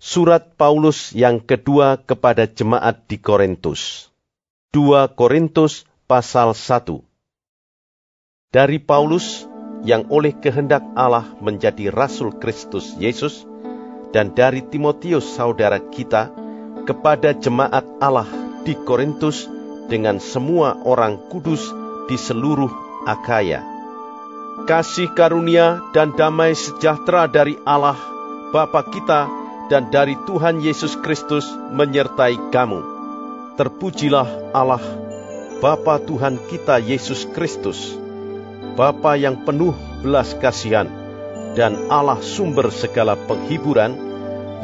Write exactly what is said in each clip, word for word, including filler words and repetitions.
Surat Paulus yang kedua kepada jemaat di Korintus. Dua Korintus pasal satu. Dari Paulus yang oleh kehendak Allah menjadi Rasul Kristus Yesus, dan dari Timotius saudara kita, kepada jemaat Allah di Korintus dengan semua orang kudus di seluruh Akaya. Kasih karunia dan damai sejahtera dari Allah Bapa kita, dan dari Tuhan Yesus Kristus menyertai kamu. Terpujilah Allah, Bapa Tuhan kita Yesus Kristus, Bapa yang penuh belas kasihan, dan Allah sumber segala penghiburan,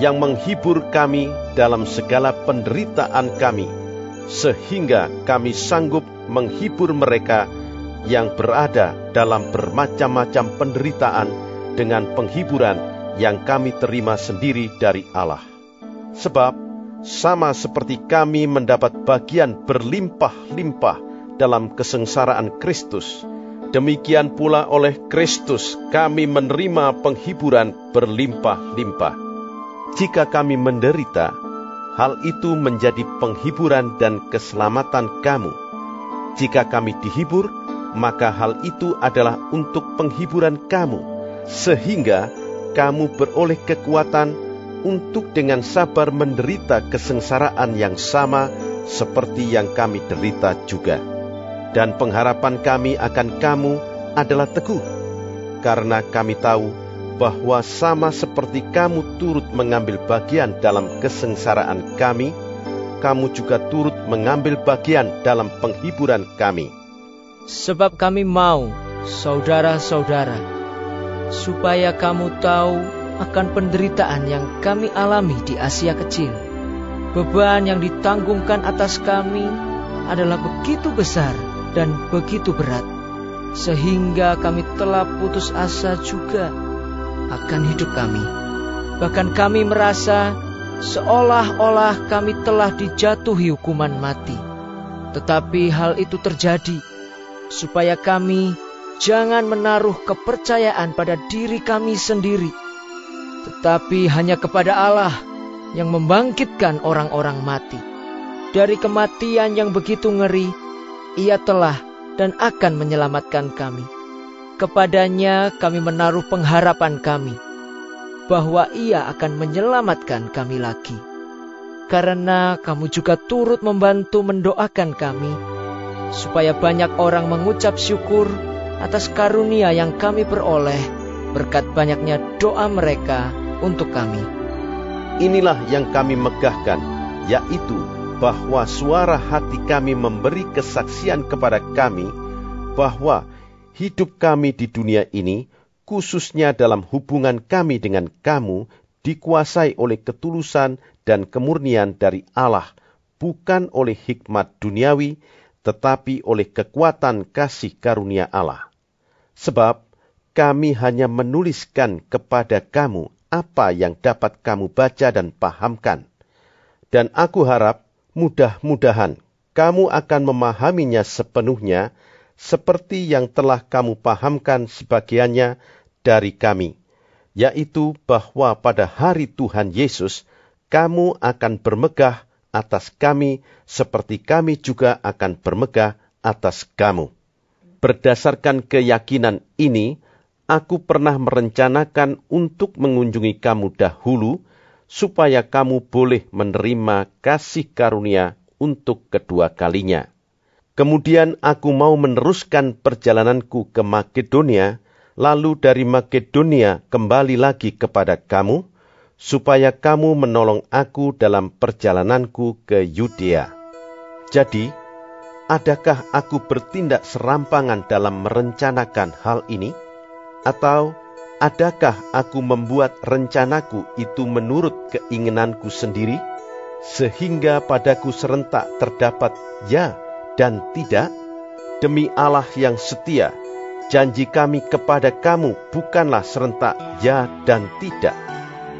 yang menghibur kami dalam segala penderitaan kami, sehingga kami sanggup menghibur mereka yang berada dalam bermacam-macam penderitaan dengan penghiburan yang kami terima sendiri dari Allah. Sebab, sama seperti kami mendapat bagian berlimpah-limpah dalam kesengsaraan Kristus, demikian pula oleh Kristus kami menerima penghiburan berlimpah-limpah. Jika kami menderita, hal itu menjadi penghiburan dan keselamatan kamu. Jika kami dihibur, maka hal itu adalah untuk penghiburan kamu, sehingga kamu beroleh kekuatan untuk dengan sabar menderita kesengsaraan yang sama seperti yang kami derita juga. Dan pengharapan kami akan kamu adalah teguh, karena kami tahu bahwa sama seperti kamu turut mengambil bagian dalam kesengsaraan kami, kamu juga turut mengambil bagian dalam penghiburan kami. Sebab kami mau, saudara-saudara, supaya kamu tahu akan penderitaan yang kami alami di Asia Kecil. Beban yang ditanggungkan atas kami adalah begitu besar dan begitu berat, sehingga kami telah putus asa juga akan hidup kami. Bahkan kami merasa seolah-olah kami telah dijatuhi hukuman mati. Tetapi hal itu terjadi supaya kami jangan menaruh kepercayaan pada diri kami sendiri, tetapi hanya kepada Allah yang membangkitkan orang-orang mati. Dari kematian yang begitu ngeri, Ia telah dan akan menyelamatkan kami. Kepadanya kami menaruh pengharapan kami, bahwa Ia akan menyelamatkan kami lagi. Karena kamu juga turut membantu mendoakan kami, supaya banyak orang mengucap syukur atas karunia yang kami peroleh berkat banyaknya doa mereka untuk kami. Inilah yang kami megahkan, yaitu bahwa suara hati kami memberi kesaksian kepada kami bahwa hidup kami di dunia ini, khususnya dalam hubungan kami dengan kamu, dikuasai oleh ketulusan dan kemurnian dari Allah, bukan oleh hikmat duniawi, tetapi oleh kekuatan kasih karunia Allah. Sebab kami hanya menuliskan kepada kamu apa yang dapat kamu baca dan pahamkan. Dan aku harap mudah-mudahan kamu akan memahaminya sepenuhnya, seperti yang telah kamu pahamkan sebagiannya dari kami, yaitu bahwa pada hari Tuhan Yesus kamu akan bermegah atas kami, seperti kami juga akan bermegah atas kamu. Berdasarkan keyakinan ini, aku pernah merencanakan untuk mengunjungi kamu dahulu, supaya kamu boleh menerima kasih karunia untuk kedua kalinya. Kemudian aku mau meneruskan perjalananku ke Makedonia, lalu dari Makedonia kembali lagi kepada kamu, supaya kamu menolong aku dalam perjalananku ke Yudea. Jadi, adakah aku bertindak serampangan dalam merencanakan hal ini? Atau, adakah aku membuat rencanaku itu menurut keinginanku sendiri, sehingga padaku serentak terdapat ya dan tidak? Demi Allah yang setia, janji kami kepada kamu bukanlah serentak ya dan tidak.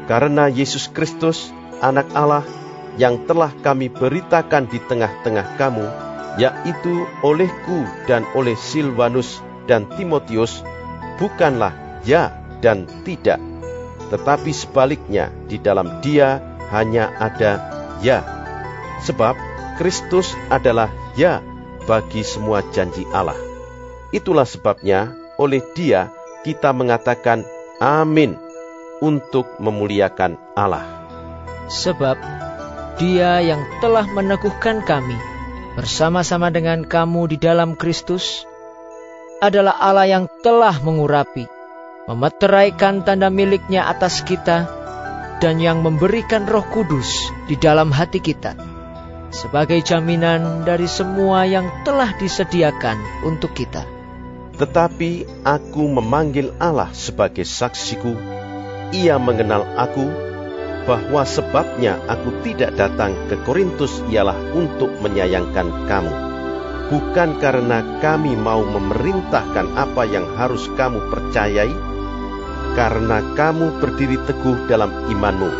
Karena Yesus Kristus, Anak Allah, yang telah kami beritakan di tengah-tengah kamu, yaitu olehku dan oleh Silvanus dan Timotius, bukanlah ya dan tidak, tetapi sebaliknya di dalam Dia hanya ada ya. Sebab Kristus adalah ya bagi semua janji Allah. Itulah sebabnya oleh Dia kita mengatakan amin untuk memuliakan Allah. Sebab Dia yang telah meneguhkan kami bersama-sama dengan kamu di dalam Kristus adalah Allah yang telah mengurapi, memeteraikan tanda miliknya atas kita, dan yang memberikan Roh Kudus di dalam hati kita sebagai jaminan dari semua yang telah disediakan untuk kita. Tetapi aku memanggil Allah sebagai saksiku, Ia mengenal aku, bahwa sebabnya aku tidak datang ke Korintus ialah untuk menyayangkan kamu. Bukan karena kami mau memerintahkan apa yang harus kamu percayai, karena kamu berdiri teguh dalam imanmu.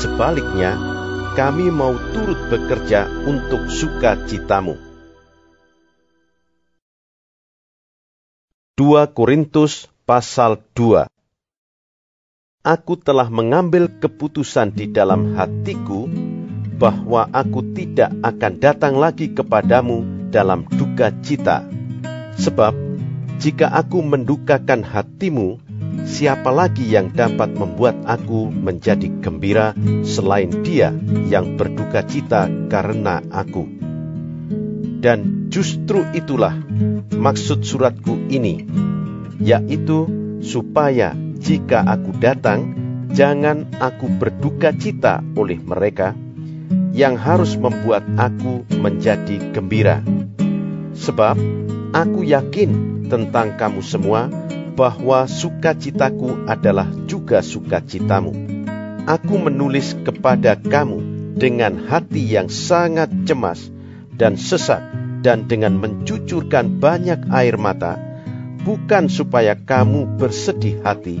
Sebaliknya, kami mau turut bekerja untuk sukacitamu. dua Korintus pasal dua. Aku telah mengambil keputusan di dalam hatiku bahwa aku tidak akan datang lagi kepadamu dalam duka cita. Sebab jika aku mendukakan hatimu, siapa lagi yang dapat membuat aku menjadi gembira selain Dia yang berduka cita karena aku? Dan justru itulah maksud suratku ini, yaitu supaya jika aku datang, jangan aku berduka cita oleh mereka yang harus membuat aku menjadi gembira. Sebab aku yakin tentang kamu semua bahwa sukacitaku adalah juga sukacitamu. Aku menulis kepada kamu dengan hati yang sangat cemas dan sesak dan dengan mencucurkan banyak air mata, bukan supaya kamu bersedih hati,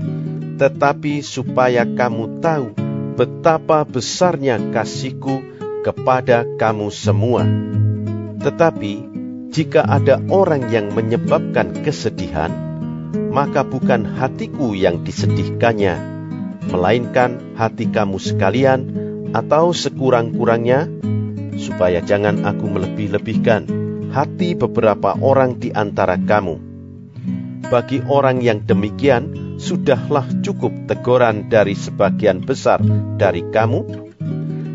tetapi supaya kamu tahu betapa besarnya kasih-Ku kepada kamu semua. Tetapi jika ada orang yang menyebabkan kesedihan, maka bukan hati-Ku yang disedihkannya, melainkan hati kamu sekalian atau sekurang-kurangnya, supaya jangan aku melebih-lebihkan hati beberapa orang di antara kamu. Bagi orang yang demikian, sudahlah cukup teguran dari sebagian besar dari kamu,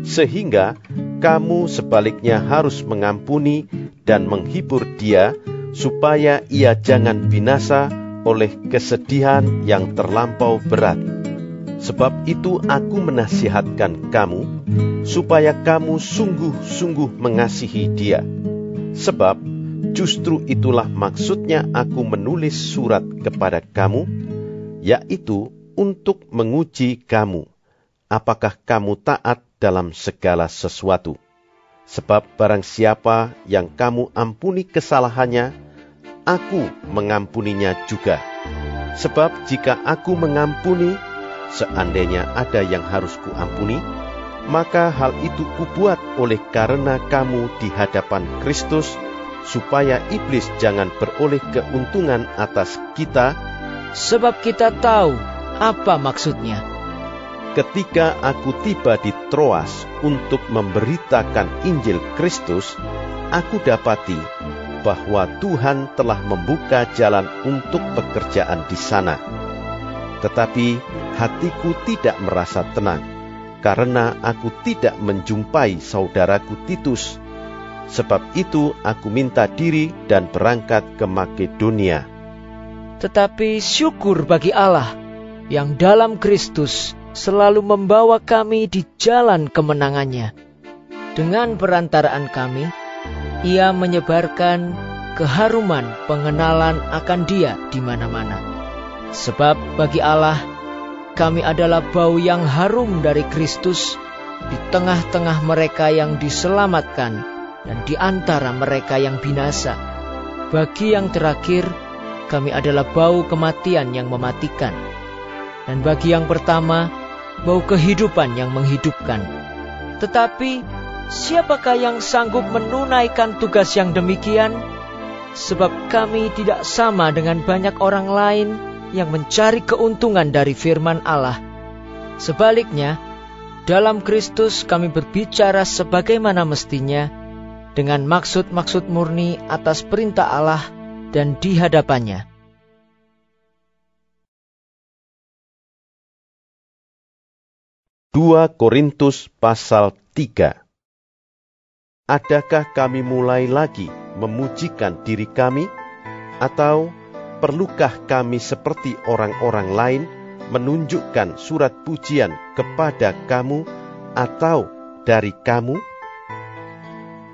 sehingga kamu sebaliknya harus mengampuni dan menghibur dia, supaya ia jangan binasa oleh kesedihan yang terlampau berat. Sebab itu aku menasihatkan kamu, supaya kamu sungguh-sungguh mengasihi dia. Sebab justru itulah maksudnya aku menulis surat kepada kamu, yaitu untuk menguji kamu, apakah kamu taat dalam segala sesuatu. Sebab barang siapa yang kamu ampuni kesalahannya, aku mengampuninya juga. Sebab jika aku mengampuni, seandainya ada yang harus kuampuni, maka hal itu kubuat oleh karena kamu di hadapan Kristus, supaya iblis jangan beroleh keuntungan atas kita, sebab kita tahu apa maksudnya. Ketika aku tiba di Troas untuk memberitakan Injil Kristus, aku dapati bahwa Tuhan telah membuka jalan untuk pekerjaan di sana. Tetapi hatiku tidak merasa tenang, karena aku tidak menjumpai saudaraku Titus. Sebab itu aku minta diri dan berangkat ke Makedonia. Tetapi syukur bagi Allah yang dalam Kristus selalu membawa kami di jalan kemenangannya. Dengan perantaraan kami, Ia menyebarkan keharuman pengenalan akan Dia di mana-mana. Sebab bagi Allah, kami adalah bau yang harum dari Kristus di tengah-tengah mereka yang diselamatkan dan di antara mereka yang binasa. Bagi yang terakhir, kami adalah bau kematian yang mematikan, dan bagi yang pertama, bau kehidupan yang menghidupkan. Tetapi siapakah yang sanggup menunaikan tugas yang demikian? Sebab kami tidak sama dengan banyak orang lain yang mencari keuntungan dari firman Allah, Sebaliknya, dalam Kristus kami berbicara sebagaimana mestinya, dengan maksud-maksud murni atas perintah Allah dan di hadapannya. Dua Korintus pasal tiga. Adakah kami mulai lagi memujikan diri kami? Atau perlukah kami seperti orang-orang lain menunjukkan surat pujian kepada kamu atau dari kamu?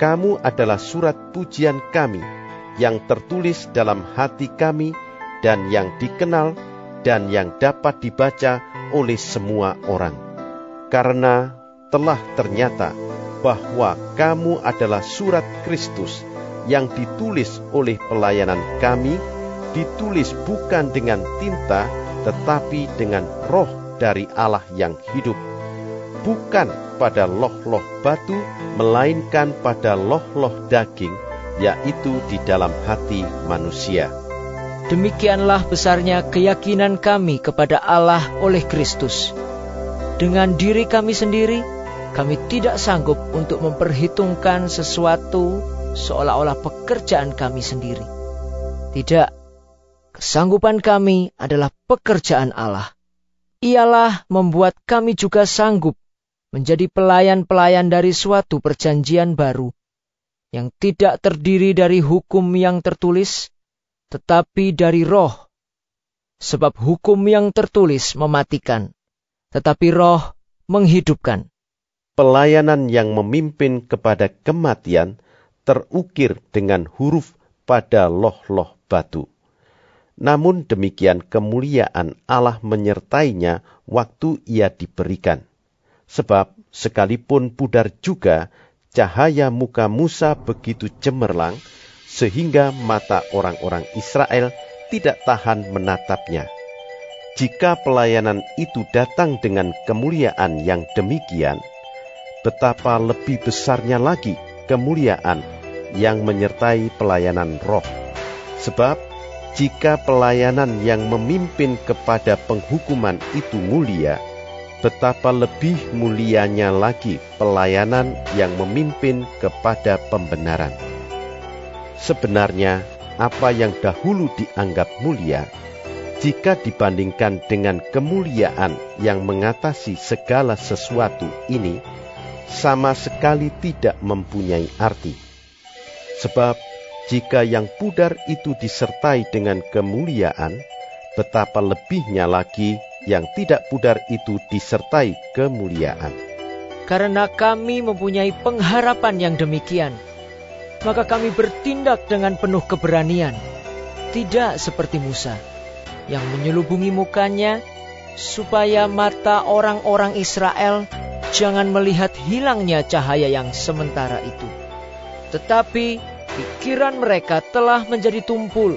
Kamu adalah surat pujian kami yang tertulis dalam hati kami dan yang dikenal dan yang dapat dibaca oleh semua orang. Karena telah ternyata bahwa kamu adalah surat Kristus yang ditulis oleh pelayanan kami, ditulis bukan dengan tinta, tetapi dengan roh dari Allah yang hidup. Bukan pada loh-loh batu, melainkan pada loh-loh daging, yaitu di dalam hati manusia. Demikianlah besarnya keyakinan kami kepada Allah oleh Kristus. Dengan diri kami sendiri, kami tidak sanggup untuk memperhitungkan sesuatu seolah-olah pekerjaan kami sendiri. Tidak, kesanggupan kami adalah pekerjaan Allah. Ialah membuat kami juga sanggup menjadi pelayan-pelayan dari suatu perjanjian baru, yang tidak terdiri dari hukum yang tertulis, tetapi dari roh. Sebab hukum yang tertulis mematikan, tetapi roh menghidupkan. Pelayanan yang memimpin kepada kematian terukir dengan huruf pada loh-loh batu. Namun demikian kemuliaan Allah menyertainya waktu ia diberikan. Sebab sekalipun pudar juga, cahaya muka Musa begitu cemerlang, sehingga mata orang-orang Israel tidak tahan menatapnya. Jika pelayanan itu datang dengan kemuliaan yang demikian, betapa lebih besarnya lagi kemuliaan yang menyertai pelayanan roh. Sebab, jika pelayanan yang memimpin kepada penghukuman itu mulia, betapa lebih mulianya lagi pelayanan yang memimpin kepada pembenaran. Sebenarnya, apa yang dahulu dianggap mulia, jika dibandingkan dengan kemuliaan yang mengatasi segala sesuatu ini, sama sekali tidak mempunyai arti. Sebab jika yang pudar itu disertai dengan kemuliaan, betapa lebihnya lagi yang tidak pudar itu disertai kemuliaan. Karena kami mempunyai pengharapan yang demikian, maka kami bertindak dengan penuh keberanian, tidak seperti Musa, yang menyelubungi mukanya supaya mata orang-orang Israel jangan melihat hilangnya cahaya yang sementara itu. Tetapi pikiran mereka telah menjadi tumpul.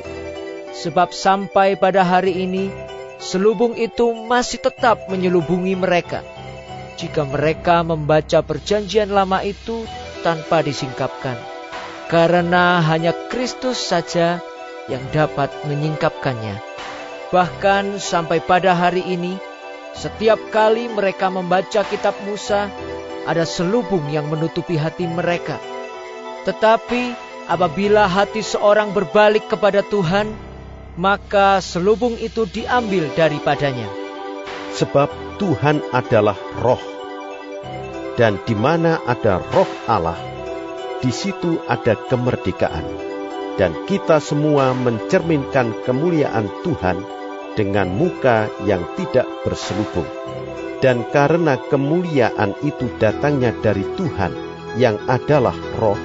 Sebab sampai pada hari ini, selubung itu masih tetap menyelubungi mereka, jika mereka membaca perjanjian lama itu tanpa disingkapkan. Karena hanya Kristus saja yang dapat menyingkapkannya. Bahkan sampai pada hari ini, setiap kali mereka membaca kitab Musa, ada selubung yang menutupi hati mereka. Tetapi apabila hati seorang berbalik kepada Tuhan, maka selubung itu diambil daripadanya. Sebab Tuhan adalah roh, dan di mana ada roh Allah, di situ ada kemerdekaan. Dan kita semua mencerminkan kemuliaan Tuhan dengan muka yang tidak berselubung. Dan karena kemuliaan itu datangnya dari Tuhan yang adalah roh,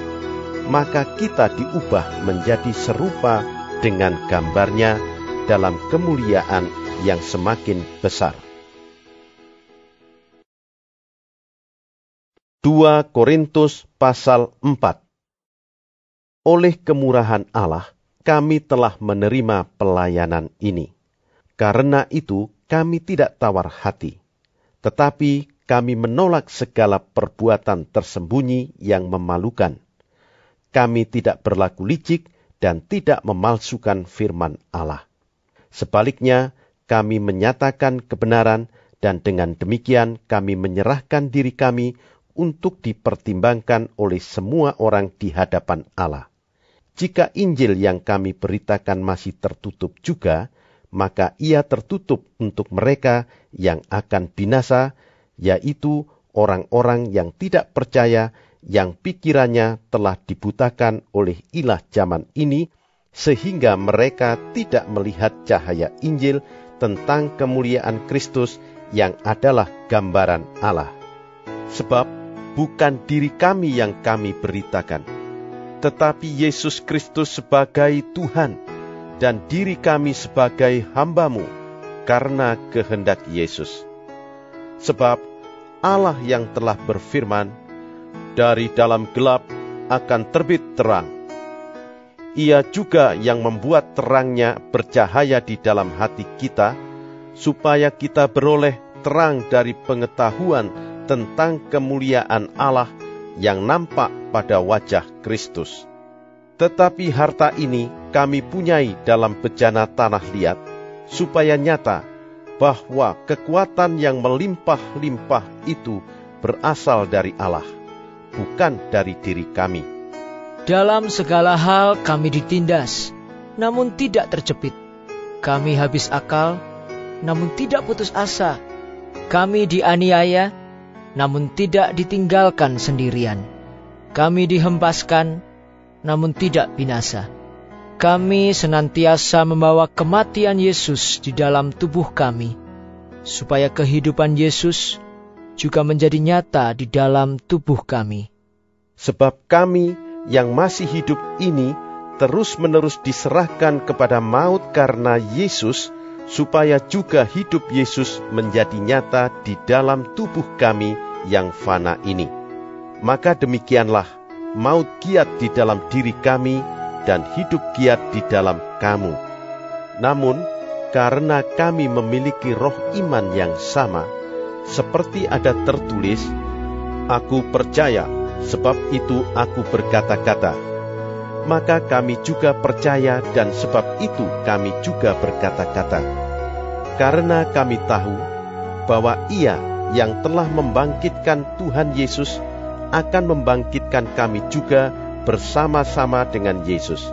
maka kita diubah menjadi serupa dengan gambarnya dalam kemuliaan yang semakin besar. Dua Korintus pasal empat. Oleh kemurahan Allah, kami telah menerima pelayanan ini. Karena itu kami tidak tawar hati, tetapi kami menolak segala perbuatan tersembunyi yang memalukan. Kami tidak berlaku licik dan tidak memalsukan firman Allah. Sebaliknya, kami menyatakan kebenaran Dan dengan demikian kami menyerahkan diri kami untuk dipertimbangkan oleh semua orang di hadapan Allah. Jika Injil yang kami beritakan masih tertutup juga, maka ia tertutup untuk mereka yang akan binasa, yaitu orang-orang yang tidak percaya, yang pikirannya telah dibutakan oleh ilah zaman ini, sehingga mereka tidak melihat cahaya Injil tentang kemuliaan Kristus yang adalah gambaran Allah. Sebab bukan diri kami yang kami beritakan, tetapi Yesus Kristus sebagai Tuhan, dan diri kami sebagai hamba-Mu, karena kehendak Yesus. Sebab Allah yang telah berfirman, "Dari dalam gelap akan terbit terang." Ia juga yang membuat terangnya bercahaya di dalam hati kita, supaya kita beroleh terang dari pengetahuan tentang kemuliaan Allah yang nampak pada wajah Kristus. Tetapi harta ini kami punyai dalam bejana tanah liat, supaya nyata bahwa kekuatan yang melimpah-limpah itu berasal dari Allah, bukan dari diri kami. Dalam segala hal kami ditindas, namun tidak terjepit. Kami habis akal, namun tidak putus asa. Kami dianiaya, namun tidak ditinggalkan sendirian. Kami dihempaskan, namun tidak binasa. Kami senantiasa membawa kematian Yesus di dalam tubuh kami, supaya kehidupan Yesus juga menjadi nyata di dalam tubuh kami. Sebab kami yang masih hidup ini terus-menerus diserahkan kepada maut karena Yesus, supaya juga hidup Yesus menjadi nyata di dalam tubuh kami yang fana ini. Maka demikianlah maut giat di dalam diri kami, dan hidup giat di dalam kamu. Namun, karena kami memiliki roh iman yang sama, seperti ada tertulis, "Aku percaya, sebab itu aku berkata-kata." Maka kami juga percaya, dan sebab itu kami juga berkata-kata. Karena kami tahu bahwa Ia yang telah membangkitkan Tuhan Yesus akan membangkitkan kami juga bersama-sama dengan Yesus.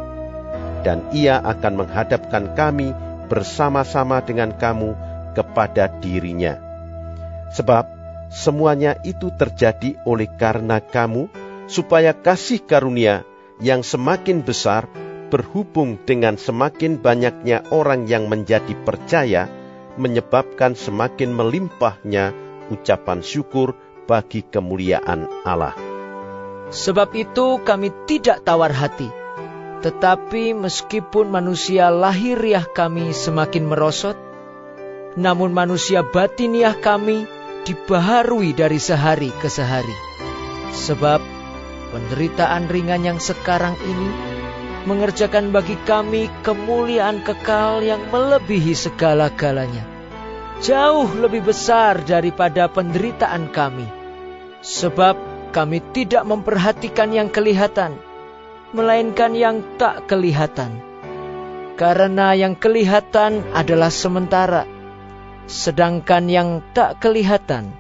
Dan Ia akan menghadapkan kami bersama-sama dengan kamu kepada diri-Nya. Sebab semuanya itu terjadi oleh karena kamu, supaya kasih karunia yang semakin besar berhubung dengan semakin banyaknya orang yang menjadi percaya, menyebabkan semakin melimpahnya ucapan syukur bagi kemuliaan Allah. Sebab itu kami tidak tawar hati, tetapi meskipun manusia lahiriah kami semakin merosot, namun manusia batiniah kami dibaharui dari sehari ke sehari. Sebab penderitaan ringan yang sekarang ini mengerjakan bagi kami kemuliaan kekal yang melebihi segala-galanya, jauh lebih besar daripada penderitaan kami. Sebab kami tidak memperhatikan yang kelihatan, melainkan yang tak kelihatan. Karena yang kelihatan adalah sementara, sedangkan yang tak kelihatan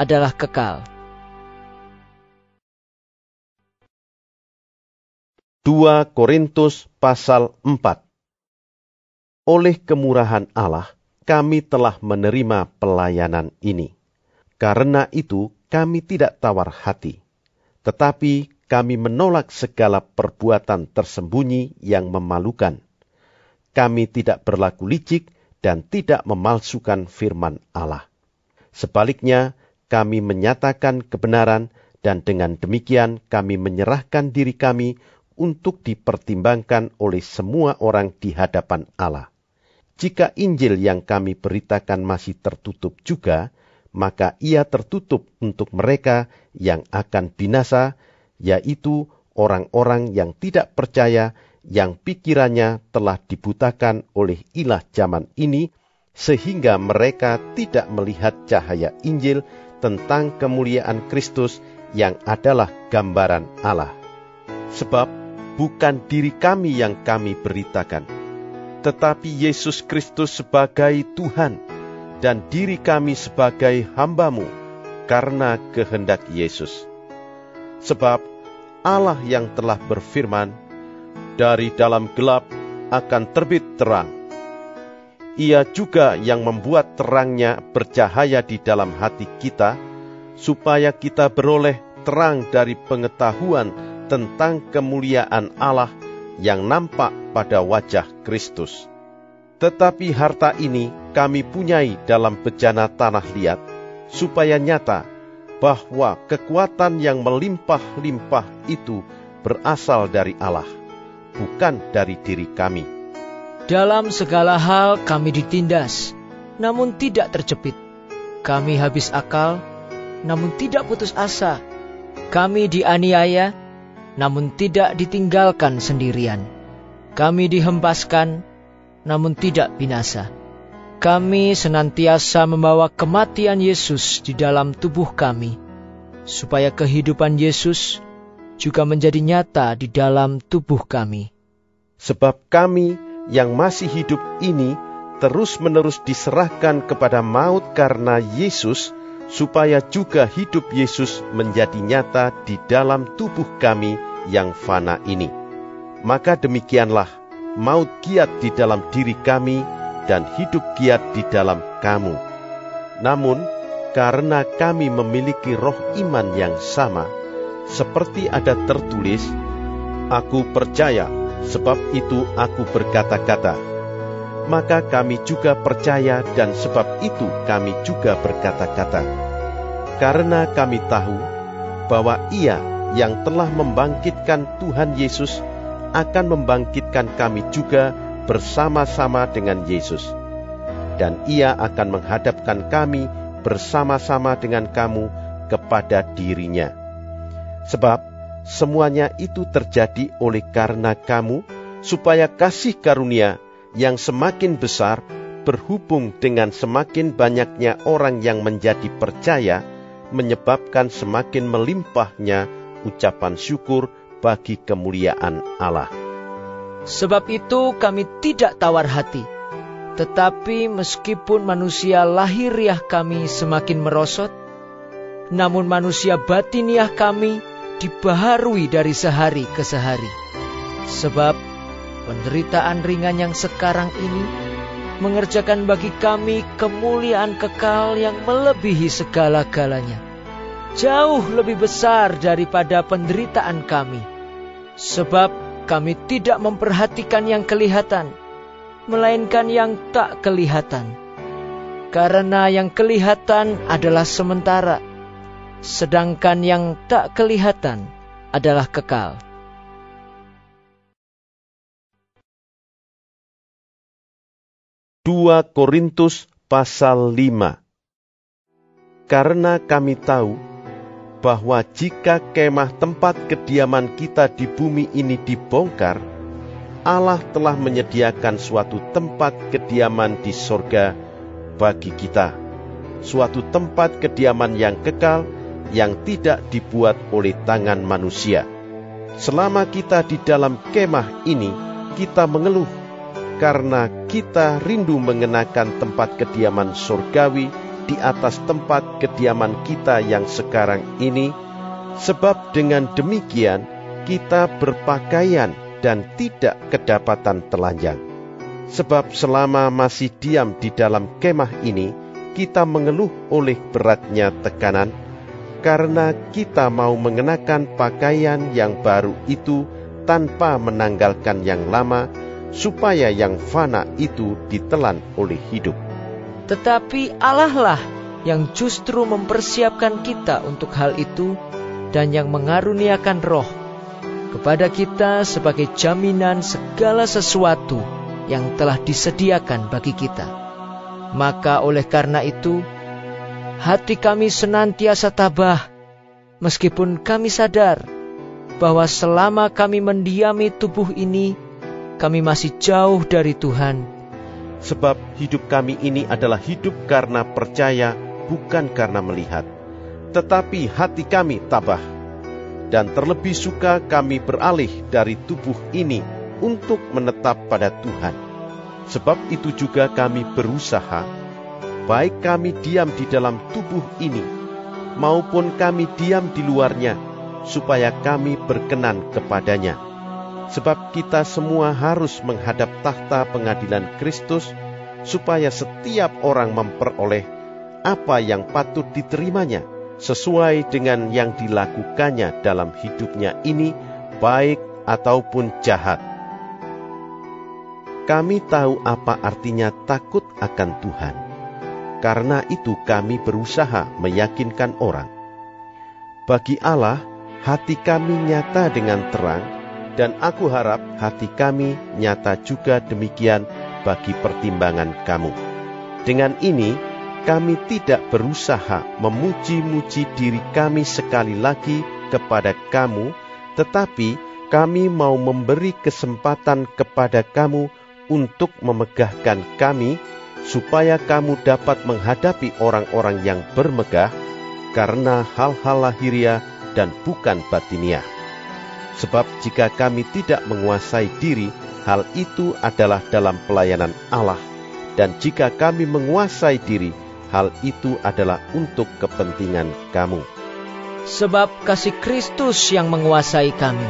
adalah kekal. dua Korintus pasal empat. Oleh kemurahan Allah, kami telah menerima pelayanan ini. Karena itu, kami tidak tawar hati, tetapi kami menolak segala perbuatan tersembunyi yang memalukan. Kami tidak berlaku licik dan tidak memalsukan firman Allah. Sebaliknya, kami menyatakan kebenaran, dan dengan demikian kami menyerahkan diri kami untuk dipertimbangkan oleh semua orang di hadapan Allah. Jika Injil yang kami beritakan masih tertutup juga, maka ia tertutup untuk mereka yang akan binasa, yaitu orang-orang yang tidak percaya, yang pikirannya telah dibutakan oleh ilah zaman ini, sehingga mereka tidak melihat cahaya Injil tentang kemuliaan Kristus yang adalah gambaran Allah. Sebab bukan diri kami yang kami beritakan, tetapi Yesus Kristus sebagai Tuhan, dan diri kami sebagai hamba-Mu karena kehendak Yesus. Sebab Allah yang telah berfirman, dari dalam gelap akan terbit terang. Ia juga yang membuat terangnya bercahaya di dalam hati kita, supaya kita beroleh terang dari pengetahuan tentang kemuliaan Allah yang nampak pada wajah Kristus. Tetapi harta ini kami punyai dalam bejana tanah liat, supaya nyata bahwa kekuatan yang melimpah-limpah itu berasal dari Allah, bukan dari diri kami. Dalam segala hal kami ditindas, namun tidak terjepit. Kami habis akal, namun tidak putus asa. Kami dianiaya, namun tidak ditinggalkan sendirian. Kami dihempaskan, namun tidak binasa. Kami senantiasa membawa kematian Yesus di dalam tubuh kami, supaya kehidupan Yesus juga menjadi nyata di dalam tubuh kami. Sebab kami yang masih hidup ini terus-menerus diserahkan kepada maut karena Yesus, supaya juga hidup Yesus menjadi nyata di dalam tubuh kami yang fana ini. Maka demikianlah, maut giat di dalam diri kami, dan hidup giat di dalam kamu. Namun, karena kami memiliki roh iman yang sama, seperti ada tertulis, "Aku percaya, sebab itu aku berkata-kata." Maka kami juga percaya, dan sebab itu kami juga berkata-kata. Karena kami tahu bahwa Ia yang telah membangkitkan Tuhan Yesus akan membangkitkan kami juga bersama-sama dengan Yesus. Dan Ia akan menghadapkan kami bersama-sama dengan kamu kepada diri-Nya. Sebab semuanya itu terjadi oleh karena kamu, supaya kasih karunia yang semakin besar berhubung dengan semakin banyaknya orang yang menjadi percaya, menyebabkan semakin melimpahnya ucapan syukur bagi kemuliaan Allah. Sebab itu kami tidak tawar hati, tetapi meskipun manusia lahiriah kami semakin merosot, namun manusia batiniah kami dibaharui dari sehari ke sehari. Sebab penderitaan ringan yang sekarang ini mengerjakan bagi kami kemuliaan kekal yang melebihi segala-galanya, jauh lebih besar daripada penderitaan kami. Sebab kami tidak memperhatikan yang kelihatan, melainkan yang tak kelihatan. Karena yang kelihatan adalah sementara, sedangkan yang tak kelihatan adalah kekal. Dua Korintus pasal lima. Karena kami tahu bahwa jika kemah tempat kediaman kita di bumi ini dibongkar, Allah telah menyediakan suatu tempat kediaman di sorga bagi kita, suatu tempat kediaman yang kekal, yang tidak dibuat oleh tangan manusia. Selama kita di dalam kemah ini, kita mengeluh, karena kita rindu mengenakan tempat kediaman surgawi di atas tempat kediaman kita yang sekarang ini. Sebab dengan demikian kita berpakaian dan tidak kedapatan telanjang. Sebab selama masih diam di dalam kemah ini, kita mengeluh oleh beratnya tekanan, karena kita mau mengenakan pakaian yang baru itu tanpa menanggalkan yang lama, supaya yang fana itu ditelan oleh hidup. Tetapi Allah lah yang justru mempersiapkan kita untuk hal itu, dan yang mengaruniakan roh kepada kita sebagai jaminan segala sesuatu yang telah disediakan bagi kita. Maka oleh karena itu, hati kami senantiasa tabah, meskipun kami sadar bahwa selama kami mendiami tubuh ini, kami masih jauh dari Tuhan. Sebab hidup kami ini adalah hidup karena percaya, bukan karena melihat. Tetapi hati kami tabah, dan terlebih suka kami beralih dari tubuh ini untuk menetap pada Tuhan. Sebab itu juga kami berusaha, baik kami diam di dalam tubuh ini, maupun kami diam di luarnya, supaya kami berkenan kepadanya. Sebab kita semua harus menghadap tahta pengadilan Kristus, supaya setiap orang memperoleh apa yang patut diterimanya, sesuai dengan yang dilakukannya dalam hidupnya ini, baik ataupun jahat. Kami tahu apa artinya takut akan Tuhan. Karena itu kami berusaha meyakinkan orang. Bagi Allah, hati kami nyata dengan terang, dan aku harap hati kami nyata juga demikian bagi pertimbangan kamu. Dengan ini, kami tidak berusaha memuji-muji diri kami sekali lagi kepada kamu, tetapi kami mau memberi kesempatan kepada kamu untuk memegahkan kami, supaya kamu dapat menghadapi orang-orang yang bermegah karena hal-hal lahiriah dan bukan batiniah. Sebab jika kami tidak menguasai diri, hal itu adalah dalam pelayanan Allah, dan jika kami menguasai diri, hal itu adalah untuk kepentingan kamu. Sebab kasih Kristus yang menguasai kami,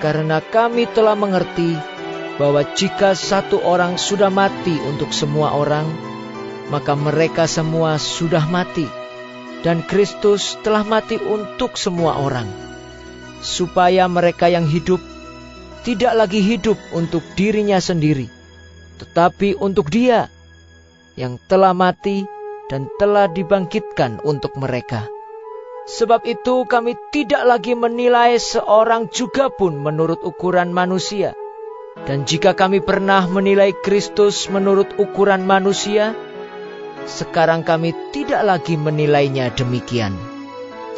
karena kami telah mengerti bahwa jika satu orang sudah mati untuk semua orang, maka mereka semua sudah mati, dan Kristus telah mati untuk semua orang, supaya mereka yang hidup tidak lagi hidup untuk dirinya sendiri, tetapi untuk Dia yang telah mati dan telah dibangkitkan untuk mereka. Sebab itu kami tidak lagi menilai seorang juga pun menurut ukuran manusia. Dan jika kami pernah menilai Kristus menurut ukuran manusia, sekarang kami tidak lagi menilainya demikian.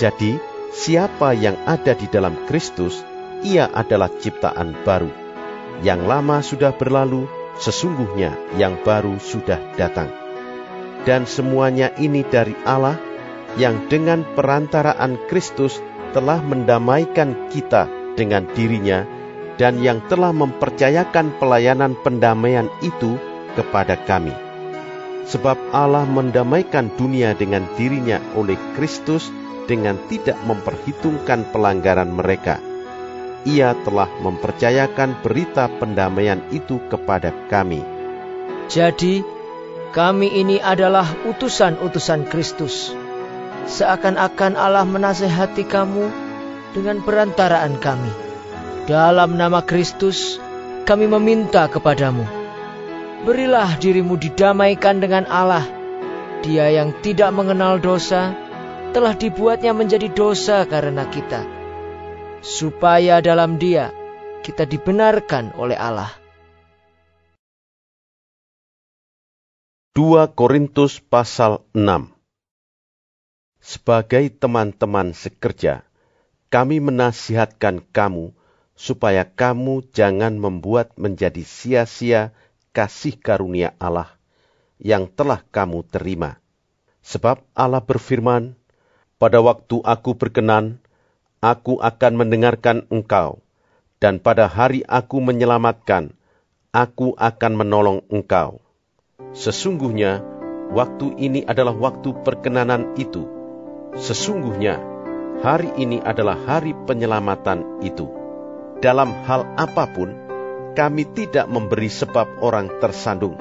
Jadi, siapa yang ada di dalam Kristus, ia adalah ciptaan baru. Yang lama sudah berlalu, sesungguhnya yang baru sudah datang. Dan semuanya ini dari Allah, yang dengan perantaraan Kristus telah mendamaikan kita dengan dirinya, dan yang telah mempercayakan pelayanan pendamaian itu kepada kami. Sebab Allah mendamaikan dunia dengan dirinya oleh Kristus dengan tidak memperhitungkan pelanggaran mereka. Ia telah mempercayakan berita pendamaian itu kepada kami. Jadi, kami ini adalah utusan-utusan Kristus. Seakan-akan Allah menasehati kamu dengan perantaraan kami. Dalam nama Kristus, kami meminta kepadamu, berilah dirimu didamaikan dengan Allah. Dia yang tidak mengenal dosa, telah dibuatnya menjadi dosa karena kita, supaya dalam Dia kita dibenarkan oleh Allah. Dua Korintus pasal enam. Sebagai teman-teman sekerja, kami menasihatkan kamu, supaya kamu jangan membuat menjadi sia-sia kasih karunia Allah yang telah kamu terima. Sebab Allah berfirman, "Pada waktu aku berkenan, aku akan mendengarkan engkau, dan pada hari aku menyelamatkan, aku akan menolong engkau." Sesungguhnya, waktu ini adalah waktu perkenanan itu. Sesungguhnya, hari ini adalah hari penyelamatan itu. Dalam hal apapun, kami tidak memberi sebab orang tersandung,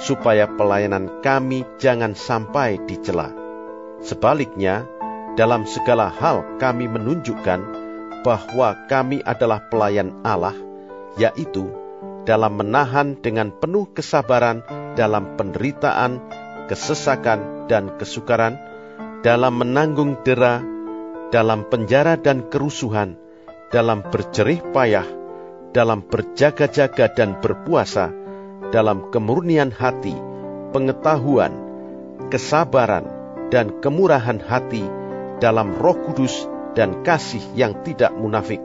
supaya pelayanan kami jangan sampai dicela. Sebaliknya, dalam segala hal kami menunjukkan bahwa kami adalah pelayan Allah, yaitu dalam menahan dengan penuh kesabaran dalam penderitaan, kesesakan, dan kesukaran, dalam menanggung dera, dalam penjara dan kerusuhan, dalam berjerih payah, dalam berjaga-jaga dan berpuasa, dalam kemurnian hati, pengetahuan, kesabaran, dan kemurahan hati, dalam Roh Kudus dan kasih yang tidak munafik,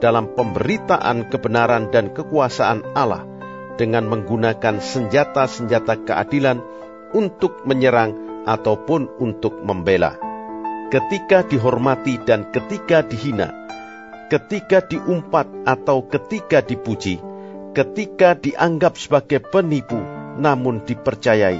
dalam pemberitaan kebenaran dan kekuasaan Allah, dengan menggunakan senjata-senjata keadilan untuk menyerang ataupun untuk membela. Ketika dihormati dan ketika dihina, ketika diumpat atau ketika dipuji, ketika dianggap sebagai penipu namun dipercayai,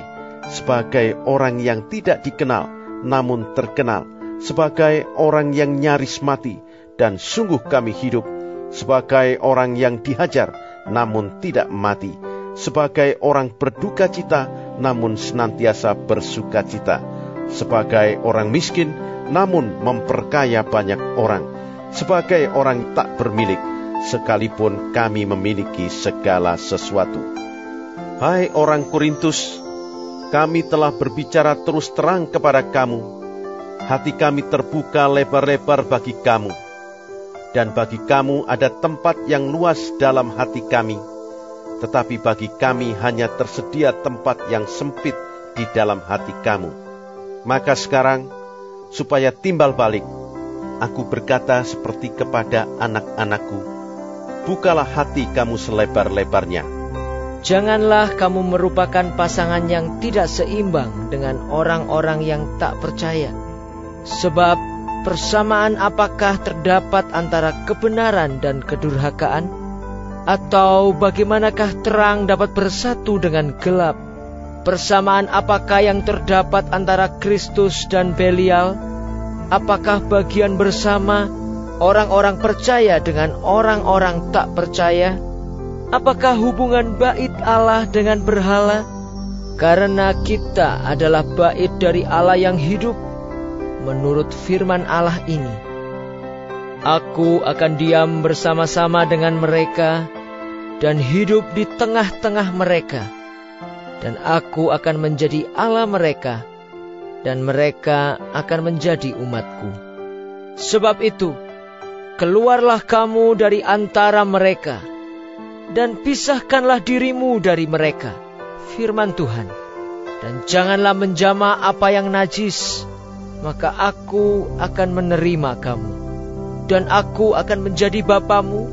sebagai orang yang tidak dikenal, namun terkenal, sebagai orang yang nyaris mati, dan sungguh kami hidup, sebagai orang yang dihajar, namun tidak mati, sebagai orang berduka cita, namun senantiasa bersuka cita, sebagai orang miskin, namun memperkaya banyak orang, sebagai orang tak bermilik, sekalipun kami memiliki segala sesuatu. Hai orang Korintus, kami telah berbicara terus terang kepada kamu. Hati kami terbuka lebar-lebar bagi kamu. Dan bagi kamu ada tempat yang luas dalam hati kami. Tetapi bagi kami hanya tersedia tempat yang sempit di dalam hati kamu. Maka sekarang, supaya timbal balik, aku berkata seperti kepada anak-anakku, bukalah hati kamu selebar-lebarnya. Janganlah kamu merupakan pasangan yang tidak seimbang dengan orang-orang yang tak percaya. Sebab persamaan apakah terdapat antara kebenaran dan kedurhakaan? Atau bagaimanakah terang dapat bersatu dengan gelap? Persamaan apakah yang terdapat antara Kristus dan Belial? Apakah bagian bersama orang-orang percaya dengan orang-orang tak percaya? Apakah hubungan bait Allah dengan berhala? Karena kita adalah bait dari Allah yang hidup, menurut firman Allah ini, aku akan diam bersama-sama dengan mereka dan hidup di tengah-tengah mereka. Dan aku akan menjadi Allah mereka, dan mereka akan menjadi umatku. Sebab itu, keluarlah kamu dari antara mereka, dan pisahkanlah dirimu dari mereka, firman Tuhan. Dan janganlah menjamah apa yang najis, maka aku akan menerima kamu. Dan aku akan menjadi bapamu,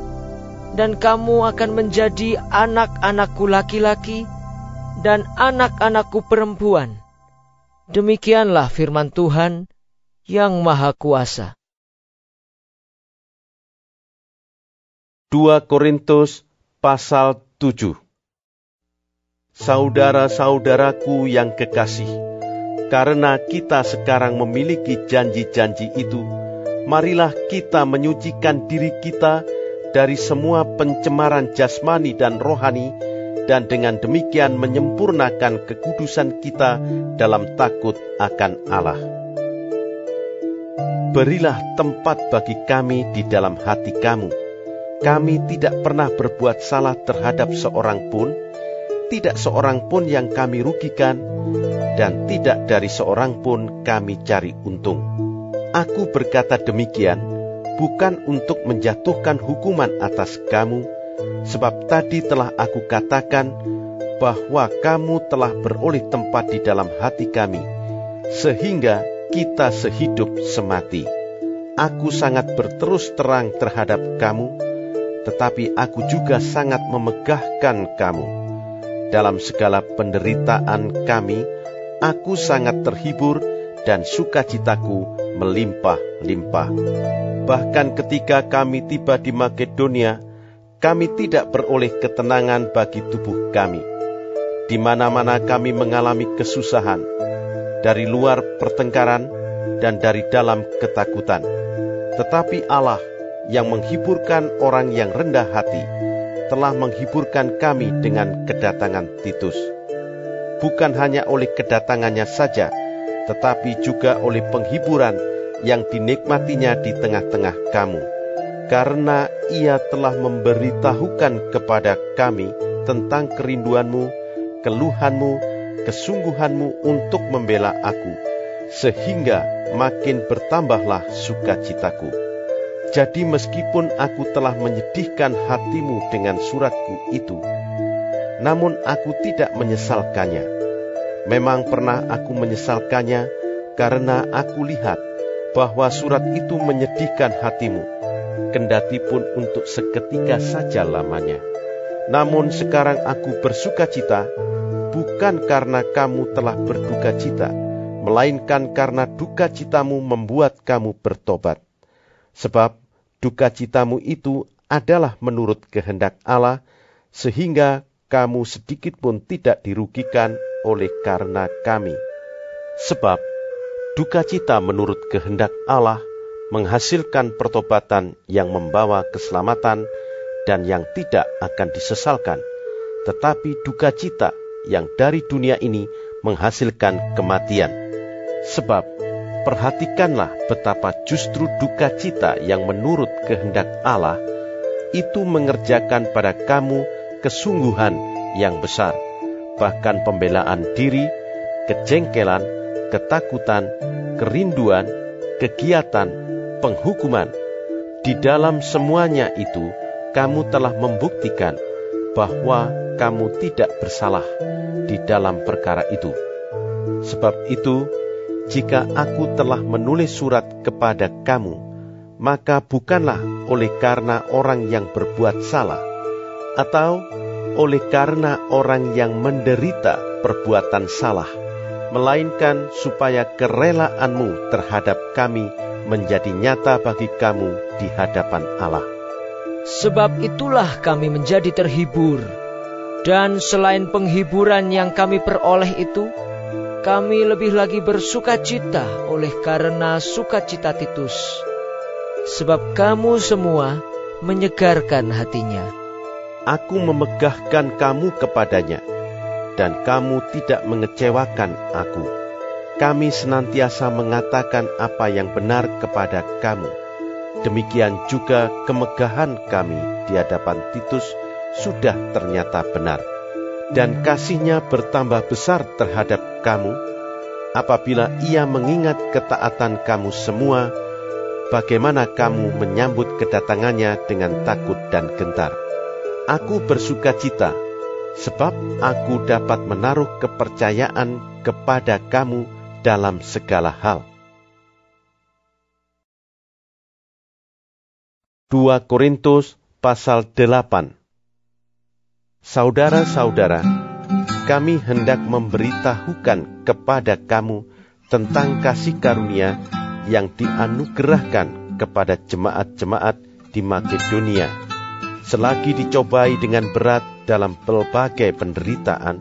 dan kamu akan menjadi anak-anakku laki-laki, dan anak-anakku perempuan. Demikianlah firman Tuhan yang Maha Kuasa. dua Korintus pasal tujuh. Saudara-saudaraku yang kekasih, karena kita sekarang memiliki janji-janji itu, marilah kita menyucikan diri kita dari semua pencemaran jasmani dan rohani, dan dengan demikian menyempurnakan kekudusan kita dalam takut akan Allah. Berilah tempat bagi kami di dalam hati kamu. Kami tidak pernah berbuat salah terhadap seorang pun, tidak seorang pun yang kami rugikan, dan tidak dari seorang pun kami cari untung. Aku berkata demikian, bukan untuk menjatuhkan hukuman atas kamu, sebab tadi telah aku katakan bahwa kamu telah beroleh tempat di dalam hati kami, sehingga kita sehidup semati. Aku sangat berterus terang terhadap kamu, tetapi aku juga sangat memegahkan kamu. Dalam segala penderitaan kami, aku sangat terhibur dan sukacitaku melimpah-limpah. Bahkan ketika kami tiba di Makedonia, kami tidak beroleh ketenangan bagi tubuh kami. Di mana-mana kami mengalami kesusahan, dari luar pertengkaran dan dari dalam ketakutan. Tetapi Allah yang menghiburkan orang yang rendah hati, telah menghiburkan kami dengan kedatangan Titus. Bukan hanya oleh kedatangannya saja, tetapi juga oleh penghiburan yang dinikmatinya di tengah-tengah kamu. Karena ia telah memberitahukan kepada kami tentang kerinduanmu, keluhanmu, kesungguhanmu untuk membela aku, sehingga makin bertambahlah sukacitaku. Jadi meskipun aku telah menyedihkan hatimu dengan suratku itu, namun aku tidak menyesalkannya. Memang pernah aku menyesalkannya, karena aku lihat bahwa surat itu menyedihkan hatimu, kendati pun untuk seketika saja lamanya. Namun sekarang aku bersuka cita, bukan karena kamu telah berduka cita, melainkan karena duka citamu membuat kamu bertobat. Sebab duka citamu itu adalah menurut kehendak Allah, sehingga kamu sedikit pun tidak dirugikan oleh karena kami. Sebab duka cita menurut kehendak Allah menghasilkan pertobatan yang membawa keselamatan dan yang tidak akan disesalkan, tetapi duka cita yang dari dunia ini menghasilkan kematian. Sebab perhatikanlah betapa justru duka cita yang menurut kehendak Allah itu mengerjakan pada kamu kesungguhan yang besar, bahkan pembelaan diri, kejengkelan, ketakutan, kerinduan, kegiatan, penghukuman. Di dalam semuanya itu, kamu telah membuktikan bahwa kamu tidak bersalah di dalam perkara itu. Sebab itu, jika aku telah menulis surat kepada kamu, maka bukanlah oleh karena orang yang berbuat salah, atau oleh karena orang yang menderita perbuatan salah, melainkan supaya kerelaanmu terhadap kami menjadi nyata bagi kamu di hadapan Allah. Sebab itulah kami menjadi terhibur, dan selain penghiburan yang kami peroleh itu, kami lebih lagi bersukacita oleh karena sukacita Titus, sebab kamu semua menyegarkan hatinya. Aku memegahkan kamu kepadanya, dan kamu tidak mengecewakan aku. Kami senantiasa mengatakan apa yang benar kepada kamu. Demikian juga kemegahan kami di hadapan Titus sudah ternyata benar. Dan kasihnya bertambah besar terhadap kamu, apabila ia mengingat ketaatan kamu semua, bagaimana kamu menyambut kedatangannya dengan takut dan gentar. Aku bersuka cita, sebab aku dapat menaruh kepercayaan kepada kamu dalam segala hal. Dua Korintus pasal delapan. Saudara-saudara, kami hendak memberitahukan kepada kamu tentang kasih karunia yang dianugerahkan kepada jemaat-jemaat di Makedonia. Selagi dicobai dengan berat dalam pelbagai penderitaan,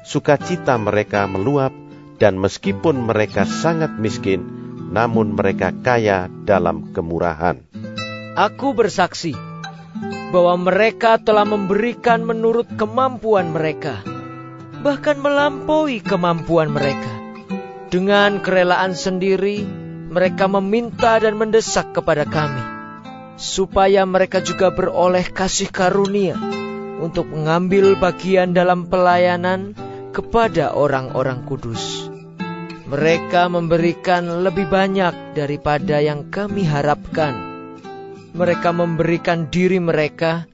sukacita mereka meluap, dan meskipun mereka sangat miskin, namun mereka kaya dalam kemurahan. Aku bersaksi bahwa mereka telah memberikan menurut kemampuan mereka, bahkan melampaui kemampuan mereka. Dengan kerelaan sendiri, mereka meminta dan mendesak kepada kami, supaya mereka juga beroleh kasih karunia untuk mengambil bagian dalam pelayanan kepada orang-orang kudus. Mereka memberikan lebih banyak daripada yang kami harapkan. Mereka memberikan diri mereka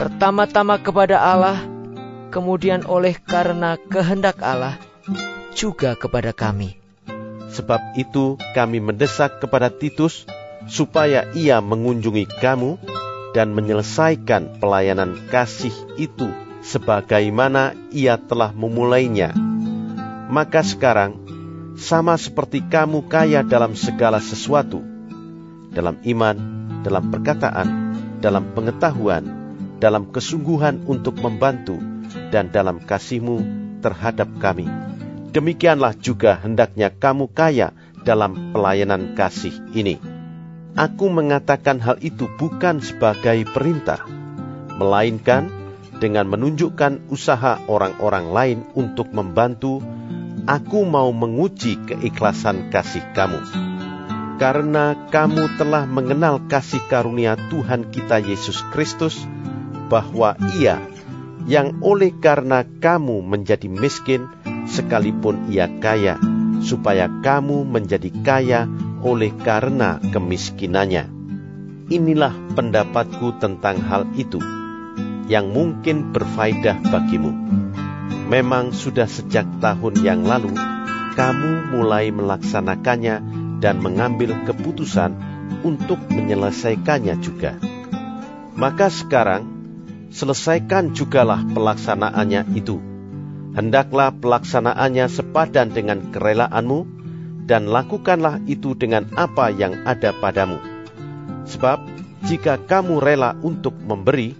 pertama-tama kepada Allah, kemudian oleh karena kehendak Allah juga kepada kami. Sebab itu kami mendesak kepada Titus supaya ia mengunjungi kamu dan menyelesaikan pelayanan kasih itu sebagaimana ia telah memulainya. Maka sekarang, sama seperti kamu kaya dalam segala sesuatu, dalam iman, dalam perkataan, dalam pengetahuan, dalam kesungguhan untuk membantu, dan dalam kasihmu terhadap kami. Demikianlah juga hendaknya kamu kaya dalam pelayanan kasih ini. Aku mengatakan hal itu bukan sebagai perintah, melainkan dengan menunjukkan usaha orang-orang lain untuk membantu. Aku mau menguji keikhlasan kasih kamu. Karena kamu telah mengenal kasih karunia Tuhan kita Yesus Kristus, bahwa Ia yang oleh karena kamu menjadi miskin, sekalipun Ia kaya, supaya kamu menjadi kaya oleh karena kemiskinannya. Inilah pendapatku tentang hal itu, yang mungkin berfaedah bagimu. Memang sudah sejak tahun yang lalu, kamu mulai melaksanakannya dan mengambil keputusan untuk menyelesaikannya juga. Maka sekarang, selesaikan jugalah pelaksanaannya itu. Hendaklah pelaksanaannya sepadan dengan kerelaanmu, dan lakukanlah itu dengan apa yang ada padamu. Sebab, jika kamu rela untuk memberi,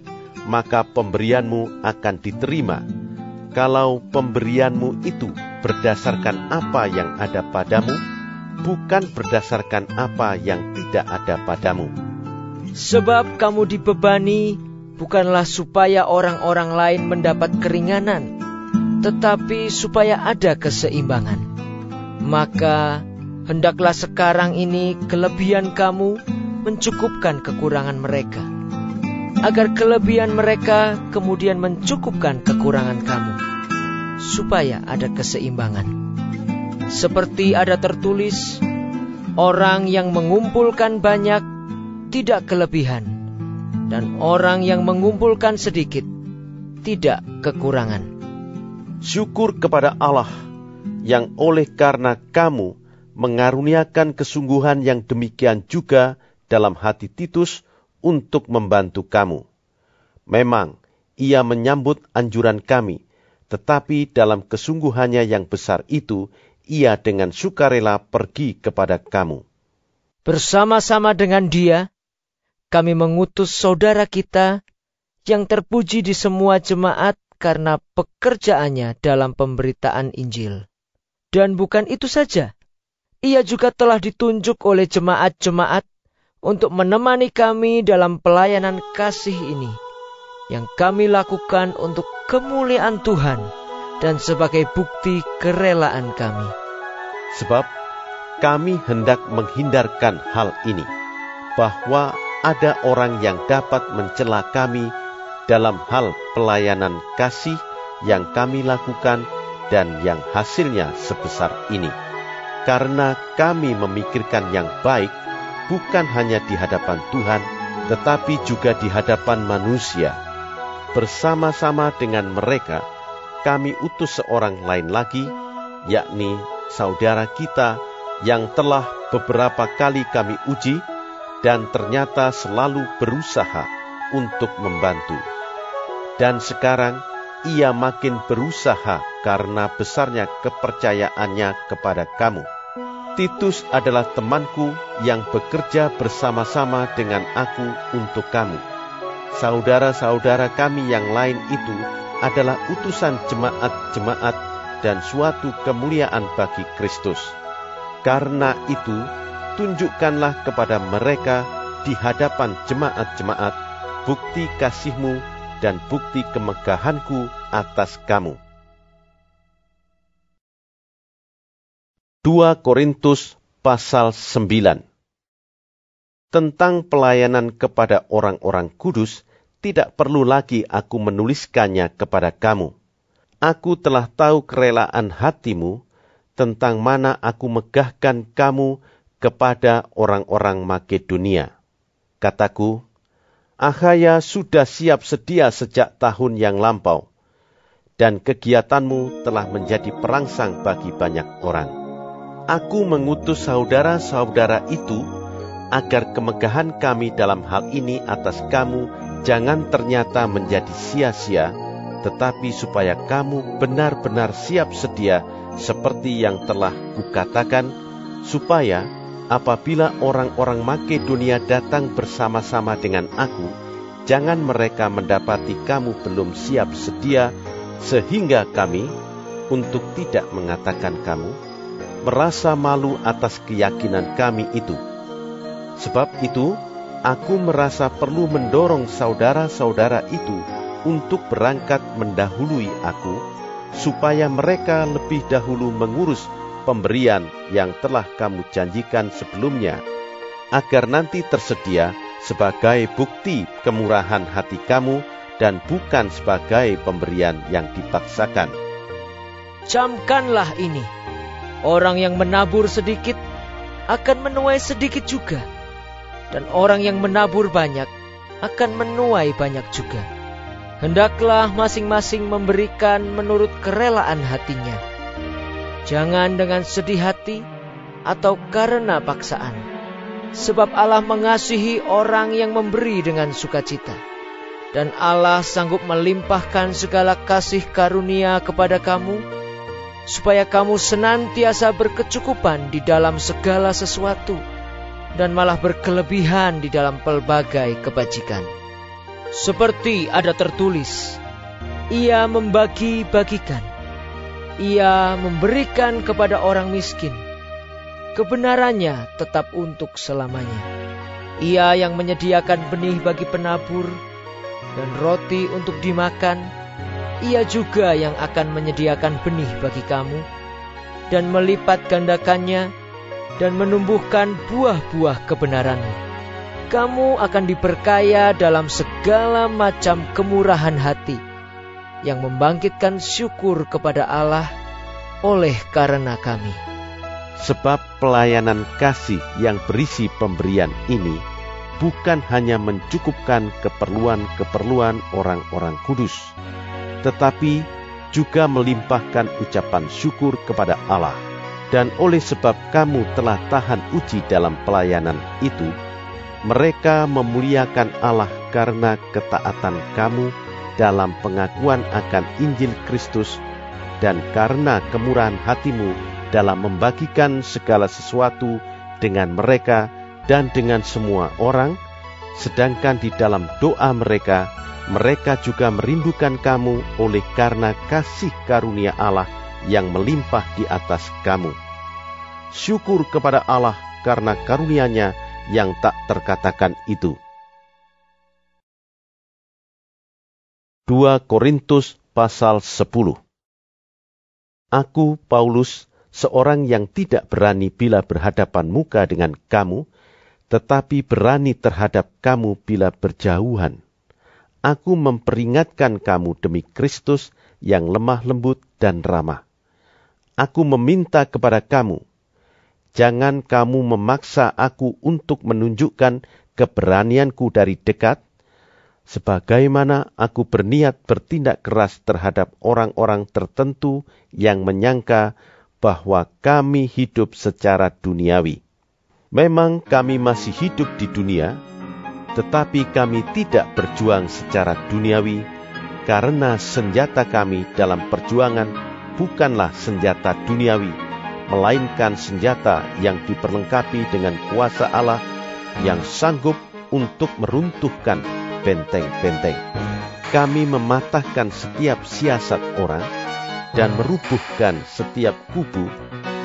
maka pemberianmu akan diterima. kalau pemberianmu itu berdasarkan apa yang ada padamu, bukan berdasarkan apa yang tidak ada padamu. Sebab kamu dibebani, bukanlah supaya orang-orang lain mendapat keringanan, tetapi supaya ada keseimbangan. Maka hendaklah sekarang ini kelebihan kamu mencukupkan kekurangan mereka, agar kelebihan mereka kemudian mencukupkan kekurangan kamu, supaya ada keseimbangan. Seperti ada tertulis, orang yang mengumpulkan banyak tidak kelebihan, dan orang yang mengumpulkan sedikit tidak kekurangan. Syukur kepada Allah yang oleh karena kamu mengaruniakan kesungguhan yang demikian juga dalam hati Titus untuk membantu kamu. Memang ia menyambut anjuran kami, tetapi dalam kesungguhannya yang besar itu, ia dengan sukarela pergi kepada kamu. Bersama-sama dengan dia, kami mengutus saudara kita yang terpuji di semua jemaat karena pekerjaannya dalam pemberitaan Injil. Dan bukan itu saja, ia juga telah ditunjuk oleh jemaat-jemaat untuk menemani kami dalam pelayanan kasih ini, yang kami lakukan untuk kemuliaan Tuhan dan sebagai bukti kerelaan kami. Sebab kami hendak menghindarkan hal ini, bahwa ada orang yang dapat mencela kami dalam hal pelayanan kasih yang kami lakukan dan yang hasilnya sebesar ini. Karena kami memikirkan yang baik bukan hanya di hadapan Tuhan, tetapi juga di hadapan manusia. Bersama-sama dengan mereka, kami utus seorang lain lagi, yakni saudara kita yang telah beberapa kali kami uji dan ternyata selalu berusaha untuk membantu. Dan sekarang ia makin berusaha karena besarnya kepercayaannya kepada kamu. Titus adalah temanku yang bekerja bersama-sama dengan aku untuk kamu. Saudara-saudara kami yang lain itu adalah utusan jemaat-jemaat dan suatu kemuliaan bagi Kristus. Karena itu, tunjukkanlah kepada mereka di hadapan jemaat-jemaat bukti kasihmu dan bukti kemegahanku atas kamu. dua Korintus pasal sembilan. Tentang pelayanan kepada orang-orang kudus, tidak perlu lagi aku menuliskannya kepada kamu. Aku telah tahu kerelaan hatimu, tentang mana aku megahkan kamu kepada orang-orang Makedonia. Kataku, Akaya sudah siap sedia sejak tahun yang lampau, dan kegiatanmu telah menjadi perangsang bagi banyak orang. Aku mengutus saudara-saudara itu agar kemegahan kami dalam hal ini atas kamu jangan ternyata menjadi sia-sia, tetapi supaya kamu benar-benar siap sedia seperti yang telah kukatakan, supaya apabila orang-orang Makedonia datang bersama-sama dengan aku, jangan mereka mendapati kamu belum siap sedia, sehingga kami, untuk tidak mengatakan kamu, merasa malu atas keyakinan kami itu. Sebab itu, aku merasa perlu mendorong saudara-saudara itu untuk berangkat mendahului aku, supaya mereka lebih dahulu mengurus pemberian yang telah kamu janjikan sebelumnya, agar nanti tersedia sebagai bukti kemurahan hati kamu dan bukan sebagai pemberian yang dipaksakan. Camkanlah ini. Orang yang menabur sedikit akan menuai sedikit juga, dan orang yang menabur banyak akan menuai banyak juga. Hendaklah masing-masing memberikan menurut kerelaan hatinya, jangan dengan sedih hati atau karena paksaan, sebab Allah mengasihi orang yang memberi dengan sukacita. Dan Allah sanggup melimpahkan segala kasih karunia kepada kamu, supaya kamu senantiasa berkecukupan di dalam segala sesuatu, dan malah berkelebihan di dalam pelbagai kebajikan. Seperti ada tertulis, Ia membagi-bagikan, ia memberikan kepada orang miskin. Kebenarannya tetap untuk selamanya. Ia yang menyediakan benih bagi penabur dan roti untuk dimakan. Ia juga yang akan menyediakan benih bagi kamu dan melipat gandakannya dan menumbuhkan buah-buah kebenaranmu. Kamu akan diperkaya dalam segala macam kemurahan hati yang membangkitkan syukur kepada Allah oleh karena kami. Sebab pelayanan kasih yang berisi pemberian ini bukan hanya mencukupkan keperluan-keperluan orang-orang kudus, tetapi juga melimpahkan ucapan syukur kepada Allah. Dan oleh sebab kamu telah tahan uji dalam pelayanan itu, mereka memuliakan Allah karena ketaatan kamu dalam pengakuan akan Injil Kristus dan karena kemurahan hatimu dalam membagikan segala sesuatu dengan mereka dan dengan semua orang, sedangkan di dalam doa mereka, mereka juga merindukan kamu oleh karena kasih karunia Allah yang melimpah di atas kamu. Syukur kepada Allah karena karunia-Nya yang tak terkatakan itu. Dua Korintus pasal sepuluh. Aku, Paulus, seorang yang tidak berani bila berhadapan muka dengan kamu, tetapi berani terhadap kamu bila berjauhan. Aku memperingatkan kamu demi Kristus yang lemah lembut dan ramah. Aku meminta kepada kamu, jangan kamu memaksa aku untuk menunjukkan keberanianku dari dekat, sebagaimana aku berniat bertindak keras terhadap orang-orang tertentu yang menyangka bahwa kami hidup secara duniawi. Memang kami masih hidup di dunia, tetapi kami tidak berjuang secara duniawi, karena senjata kami dalam perjuangan bukanlah senjata duniawi, melainkan senjata yang diperlengkapi dengan kuasa Allah yang sanggup untuk meruntuhkan benteng-benteng. Kami mematahkan setiap siasat orang dan merubuhkan setiap kubu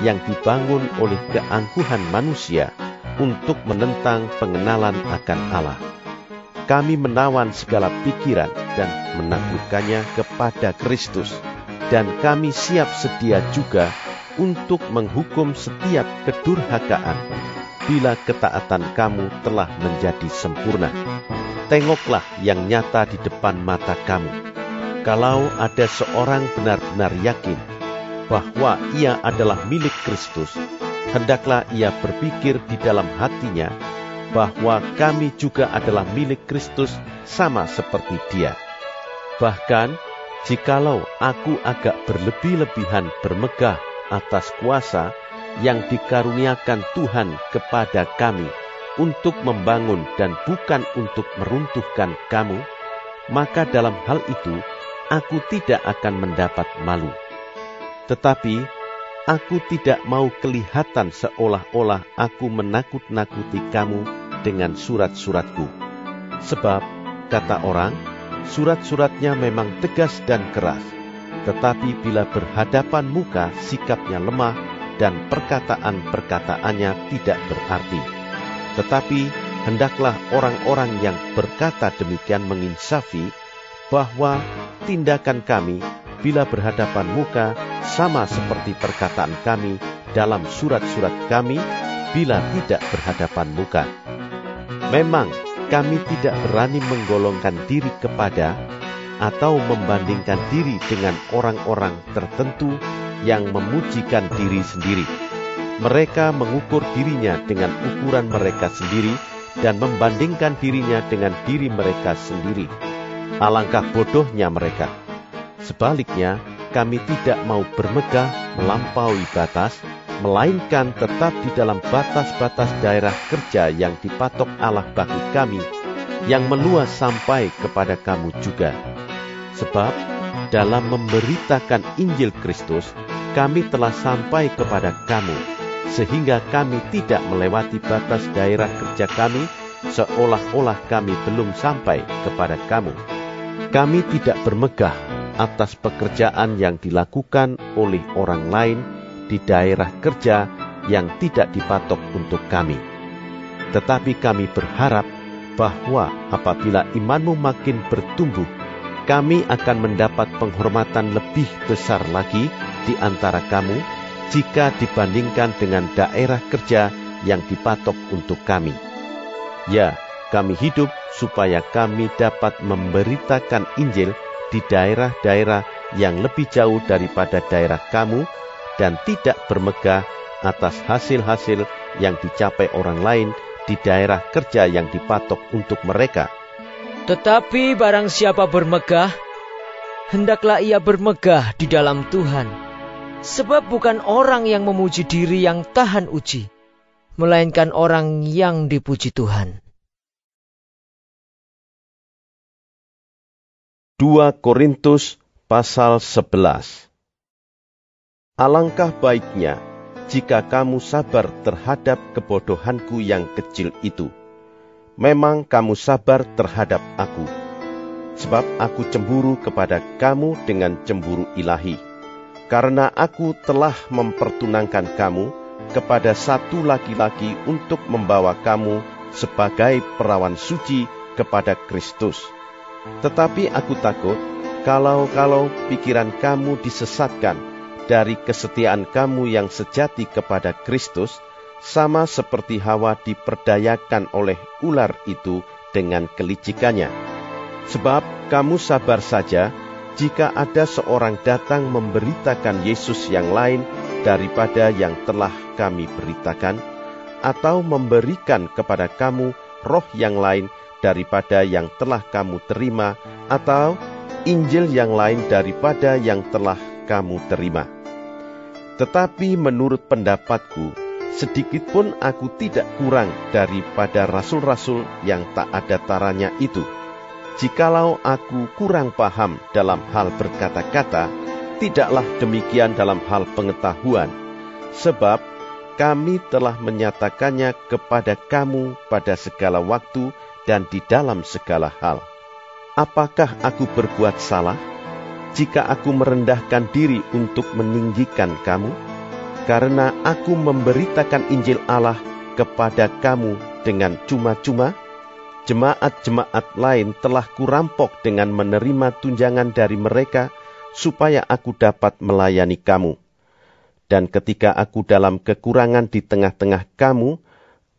yang dibangun oleh keangkuhan manusia untuk menentang pengenalan akan Allah. Kami menawan segala pikiran dan menaklukkannya kepada Kristus, dan kami siap sedia juga untuk menghukum setiap kedurhakaan bila ketaatan kamu telah menjadi sempurna. Tengoklah yang nyata di depan mata kamu. Kalau ada seorang benar-benar yakin bahwa ia adalah milik Kristus, hendaklah ia berpikir di dalam hatinya bahwa kami juga adalah milik Kristus sama seperti dia. Bahkan, jikalau aku agak berlebih-lebihan bermegah atas kuasa yang dikaruniakan Tuhan kepada kami untuk membangun dan bukan untuk meruntuhkan kamu, maka dalam hal itu aku tidak akan mendapat malu. Tetapi aku tidak mau kelihatan seolah-olah aku menakut-nakuti kamu dengan surat-suratku. Sebab, kata orang, surat-suratnya memang tegas dan keras, tetapi bila berhadapan muka sikapnya lemah dan perkataan-perkataannya tidak berarti. Tetapi hendaklah orang-orang yang berkata demikian menginsafi bahwa tindakan kami bila berhadapan muka sama seperti perkataan kami dalam surat-surat kami bila tidak berhadapan muka. Memang kami tidak berani menggolongkan diri kepada atau membandingkan diri dengan orang-orang tertentu yang memujikan diri sendiri. Mereka mengukur dirinya dengan ukuran mereka sendiri dan membandingkan dirinya dengan diri mereka sendiri. Alangkah bodohnya mereka. Sebaliknya, kami tidak mau bermegah melampaui batas, melainkan tetap di dalam batas-batas daerah kerja yang dipatok Allah bagi kami, yang meluas sampai kepada kamu juga. Sebab, dalam memberitakan Injil Kristus, kami telah sampai kepada kamu, sehingga kami tidak melewati batas daerah kerja kami seolah-olah kami belum sampai kepada kamu. Kami tidak bermegah atas pekerjaan yang dilakukan oleh orang lain di daerah kerja yang tidak dipatok untuk kami. Tetapi kami berharap bahwa apabila imanmu makin bertumbuh, kami akan mendapat penghormatan lebih besar lagi di antara kamu jika dibandingkan dengan daerah kerja yang dipatok untuk kami. Ya, kami hidup supaya kami dapat memberitakan Injil di daerah-daerah yang lebih jauh daripada daerah kamu dan tidak bermegah atas hasil-hasil yang dicapai orang lain di daerah kerja yang dipatok untuk mereka. Tetapi barang siapa bermegah, hendaklah ia bermegah di dalam Tuhan. Sebab bukan orang yang memuji diri yang tahan uji, melainkan orang yang dipuji Tuhan. Dua Korintus pasal sebelas. Alangkah baiknya jika kamu sabar terhadap kebodohanku yang kecil itu. Memang kamu sabar terhadap aku, sebab aku cemburu kepada kamu dengan cemburu ilahi, karena aku telah mempertunangkan kamu kepada satu laki-laki untuk membawa kamu sebagai perawan suci kepada Kristus. Tetapi aku takut kalau-kalau pikiran kamu disesatkan dari kesetiaan kamu yang sejati kepada Kristus, sama seperti Hawa diperdayakan oleh ular itu dengan kelicikannya. Sebab kamu sabar saja jika ada seorang datang memberitakan Yesus yang lain daripada yang telah kami beritakan, atau memberikan kepada kamu roh yang lain daripada yang telah kamu terima, atau Injil yang lain daripada yang telah kamu terima. Tetapi menurut pendapatku, sedikitpun aku tidak kurang daripada rasul-rasul yang tak ada taranya itu. Jikalau aku kurang paham dalam hal berkata-kata, tidaklah demikian dalam hal pengetahuan, sebab kami telah menyatakannya kepada kamu pada segala waktu dan di dalam segala hal. Apakah aku berbuat salah jika aku merendahkan diri untuk meninggikan kamu? Karena aku memberitakan Injil Allah kepada kamu dengan cuma-cuma, jemaat-jemaat lain telah kurampok dengan menerima tunjangan dari mereka supaya aku dapat melayani kamu. Dan ketika aku dalam kekurangan di tengah-tengah kamu,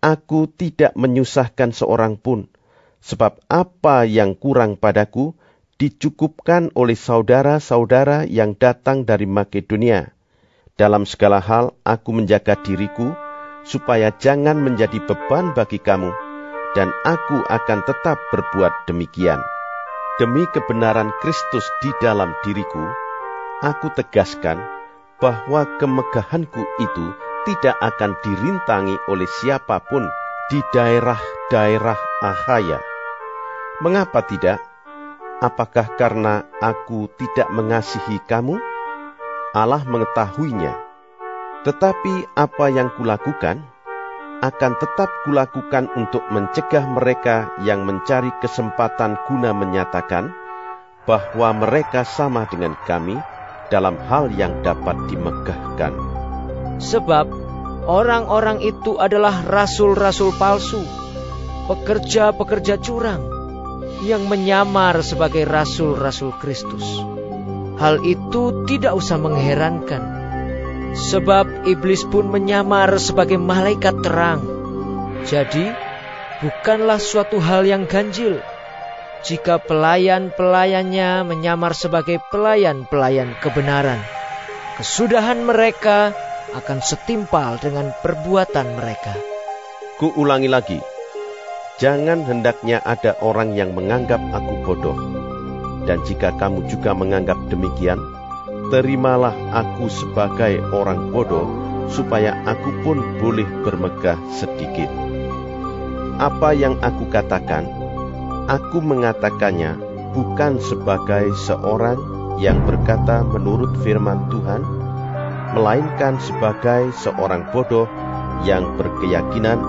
aku tidak menyusahkan seorang pun, sebab apa yang kurang padaku dicukupkan oleh saudara-saudara yang datang dari Makedonia. Dalam segala hal aku menjaga diriku, supaya jangan menjadi beban bagi kamu, dan aku akan tetap berbuat demikian. Demi kebenaran Kristus di dalam diriku, aku tegaskan bahwa kemegahanku itu tidak akan dirintangi oleh siapapun di daerah-daerah Akaya. Mengapa tidak? Apakah karena aku tidak mengasihi kamu? Allah mengetahuinya. Tetapi apa yang kulakukan, akan tetap kulakukan untuk mencegah mereka yang mencari kesempatan guna menyatakan bahwa mereka sama dengan kami dalam hal yang dapat dimegahkan. Sebab orang-orang itu adalah rasul-rasul palsu, pekerja-pekerja curang, yang menyamar sebagai rasul-rasul Kristus. Hal itu tidak usah mengherankan, sebab iblis pun menyamar sebagai malaikat terang. Jadi, bukanlah suatu hal yang ganjil jika pelayan-pelayannya menyamar sebagai pelayan-pelayan kebenaran. Kesudahan mereka akan setimpal dengan perbuatan mereka. Kuulangi lagi, jangan hendaknya ada orang yang menganggap aku bodoh. Dan jika kamu juga menganggap demikian, terimalah aku sebagai orang bodoh, supaya aku pun boleh bermegah sedikit. Apa yang aku katakan, aku mengatakannya bukan sebagai seorang yang berkata menurut firman Tuhan, melainkan sebagai seorang bodoh yang berkeyakinan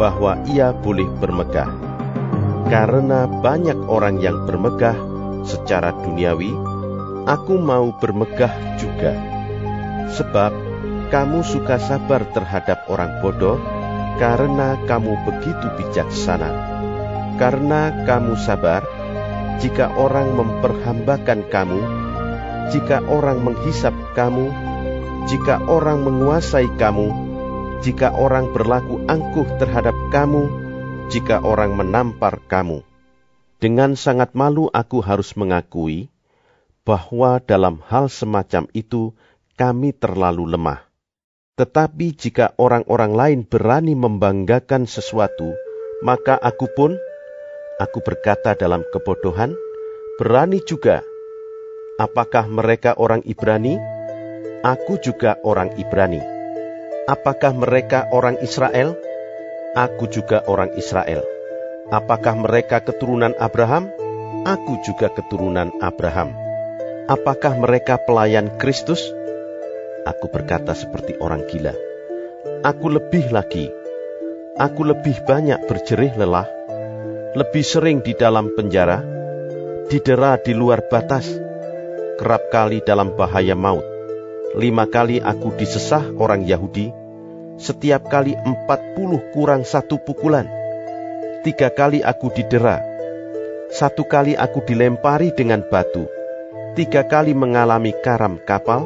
bahwa ia boleh bermegah. Karena banyak orang yang bermegah secara duniawi, aku mau bermegah juga. Sebab kamu suka sabar terhadap orang bodoh, karena kamu begitu bijaksana. Karena kamu sabar, jika orang memperhambakan kamu, jika orang menghisap kamu, jika orang menguasai kamu, jika orang berlaku angkuh terhadap kamu, jika orang menampar kamu. Dengan sangat malu aku harus mengakui bahwa dalam hal semacam itu kami terlalu lemah. Tetapi jika orang-orang lain berani membanggakan sesuatu, maka aku pun, aku berkata dalam kebodohan, berani juga. Apakah mereka orang Ibrani? Aku juga orang Ibrani. Apakah mereka orang Israel? Aku juga orang Israel. Apakah mereka keturunan Abraham? Aku juga keturunan Abraham. Apakah mereka pelayan Kristus? Aku berkata seperti orang gila. Aku lebih lagi. Aku lebih banyak berjerih lelah, lebih sering di dalam penjara, didera di luar batas, kerap kali dalam bahaya maut. Lima kali aku disesah orang Yahudi, setiap kali empat puluh kurang satu pukulan. Tiga kali aku didera, satu kali aku dilempari dengan batu, tiga kali mengalami karam kapal.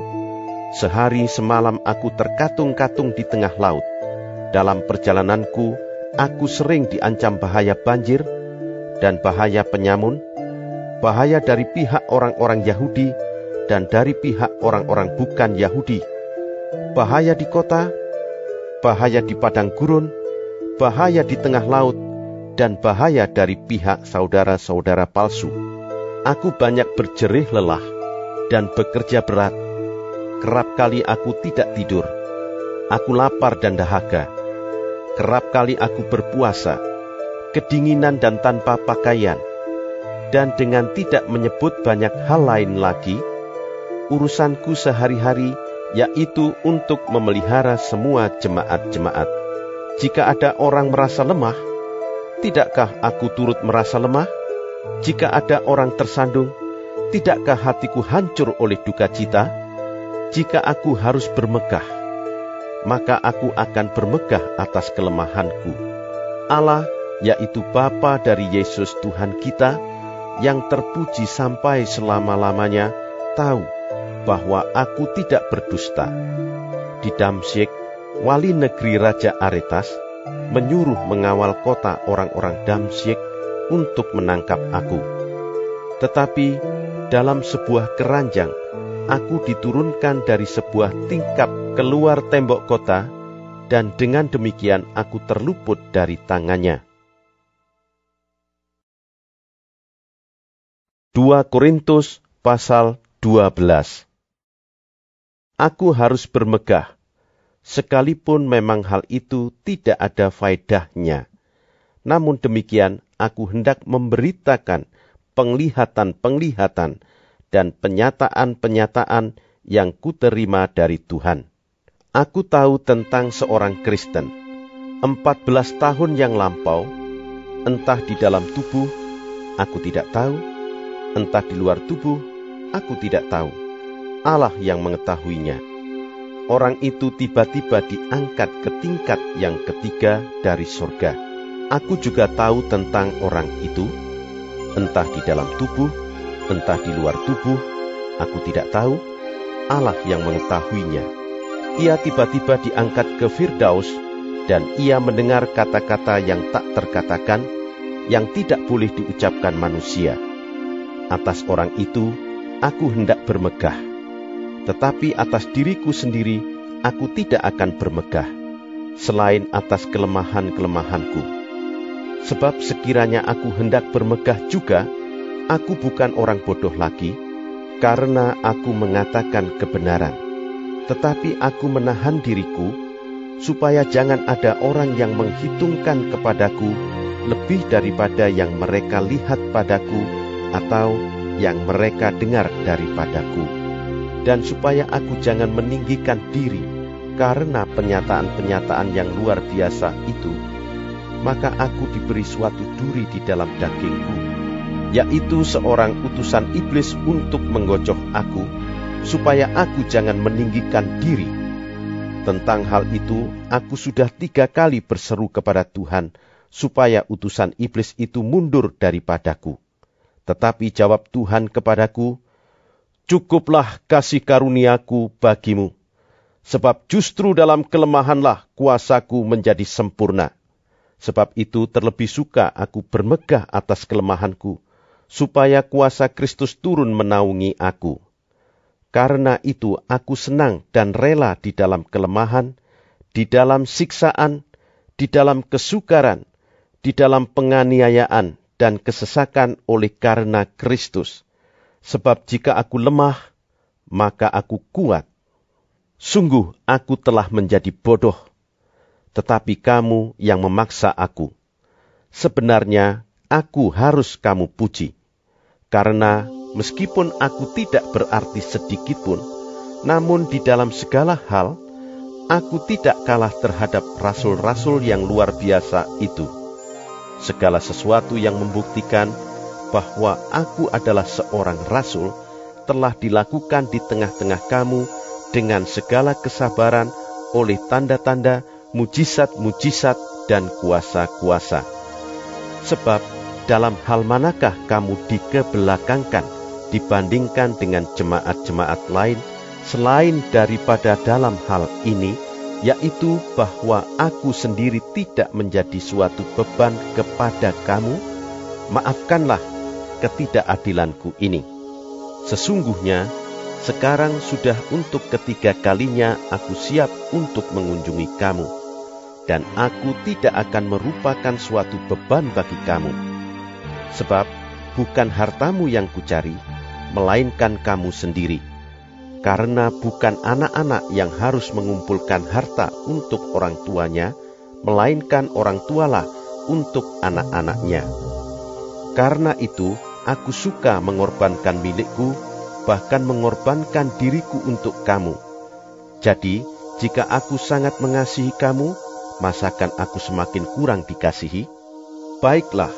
Sehari semalam aku terkatung-katung di tengah laut. Dalam perjalananku, aku sering diancam bahaya banjir dan bahaya penyamun, bahaya dari pihak orang-orang Yahudi dan dari pihak orang-orang bukan Yahudi, bahaya di kota, bahaya di padang gurun, bahaya di tengah laut, dan bahaya dari pihak saudara-saudara palsu. Aku banyak berjerih lelah dan bekerja berat. Kerap kali aku tidak tidur, aku lapar dan dahaga. Kerap kali aku berpuasa, kedinginan dan tanpa pakaian. Dan dengan tidak menyebut banyak hal lain lagi, urusanku sehari-hari yaitu untuk memelihara semua jemaat-jemaat. Jika ada orang merasa lemah, tidakkah aku turut merasa lemah? Jika ada orang tersandung, tidakkah hatiku hancur oleh duka cita? Jika aku harus bermegah, maka aku akan bermegah atas kelemahanku. Allah, yaitu Bapa dari Yesus Tuhan kita, yang terpuji sampai selama-lamanya, tahu bahwa aku tidak berdusta. Di Damsyik, wali negeri Raja Aretas menyuruh mengawal kota orang-orang Damsyik untuk menangkap aku. Tetapi dalam sebuah keranjang, aku diturunkan dari sebuah tingkap keluar tembok kota, dan dengan demikian aku terluput dari tangannya. dua Korintus pasal dua belas. Aku harus bermegah, sekalipun memang hal itu tidak ada faedahnya. Namun demikian, aku hendak memberitakan penglihatan-penglihatan dan penyataan-penyataan yang kuterima dari Tuhan. Aku tahu tentang seorang Kristen, empat belas tahun yang lampau, entah di dalam tubuh, aku tidak tahu, entah di luar tubuh, aku tidak tahu. Allah yang mengetahuinya. Orang itu tiba-tiba diangkat ke tingkat yang ketiga dari surga. Aku juga tahu tentang orang itu, entah di dalam tubuh, entah di luar tubuh, aku tidak tahu, Allah yang mengetahuinya. Ia tiba-tiba diangkat ke Firdaus, dan ia mendengar kata-kata yang tak terkatakan, yang tidak boleh diucapkan manusia. Atas orang itu, aku hendak bermegah. Tetapi atas diriku sendiri, aku tidak akan bermegah, selain atas kelemahan-kelemahanku. Sebab sekiranya aku hendak bermegah juga, aku bukan orang bodoh lagi, karena aku mengatakan kebenaran. Tetapi aku menahan diriku, supaya jangan ada orang yang menghitungkan kepadaku lebih daripada yang mereka lihat padaku atau yang mereka dengar daripadaku. Dan supaya aku jangan meninggikan diri karena penyataan-penyataan yang luar biasa itu, maka aku diberi suatu duri di dalam dagingku, yaitu seorang utusan iblis untuk menggocoh aku, supaya aku jangan meninggikan diri. Tentang hal itu, aku sudah tiga kali berseru kepada Tuhan, supaya utusan iblis itu mundur daripadaku. Tetapi jawab Tuhan kepadaku, "Cukuplah kasih karuniaku bagimu, sebab justru dalam kelemahanlah kuasaku menjadi sempurna. Sebab itu terlebih suka aku bermegah atas kelemahanku, supaya kuasa Kristus turun menaungi aku. Karena itu aku senang dan rela di dalam kelemahan, di dalam siksaan, di dalam kesukaran, di dalam penganiayaan dan kesesakan oleh karena Kristus. Sebab jika aku lemah, maka aku kuat. Sungguh aku telah menjadi bodoh, tetapi kamu yang memaksa aku. Sebenarnya aku harus kamu puji, karena meskipun aku tidak berarti sedikitpun, namun di dalam segala hal, aku tidak kalah terhadap rasul-rasul yang luar biasa itu. Segala sesuatu yang membuktikan bahwa aku adalah seorang rasul telah dilakukan di tengah-tengah kamu dengan segala kesabaran oleh tanda-tanda, mujizat-mujizat, dan kuasa-kuasa. Sebab dalam hal manakah kamu dikebelakangkan dibandingkan dengan jemaat-jemaat lain selain daripada dalam hal ini, yaitu bahwa aku sendiri tidak menjadi suatu beban kepada kamu? Maafkanlah ketidakadilanku ini. Sesungguhnya sekarang sudah untuk ketiga kalinya aku siap untuk mengunjungi kamu, dan aku tidak akan merupakan suatu beban bagi kamu, sebab bukan hartamu yang kucari, melainkan kamu sendiri. Karena bukan anak-anak yang harus mengumpulkan harta untuk orang tuanya, melainkan orang tualah untuk anak-anaknya. Karena itu, aku suka mengorbankan milikku, bahkan mengorbankan diriku untuk kamu. Jadi, jika aku sangat mengasihi kamu, masakan aku semakin kurang dikasihi? Baiklah,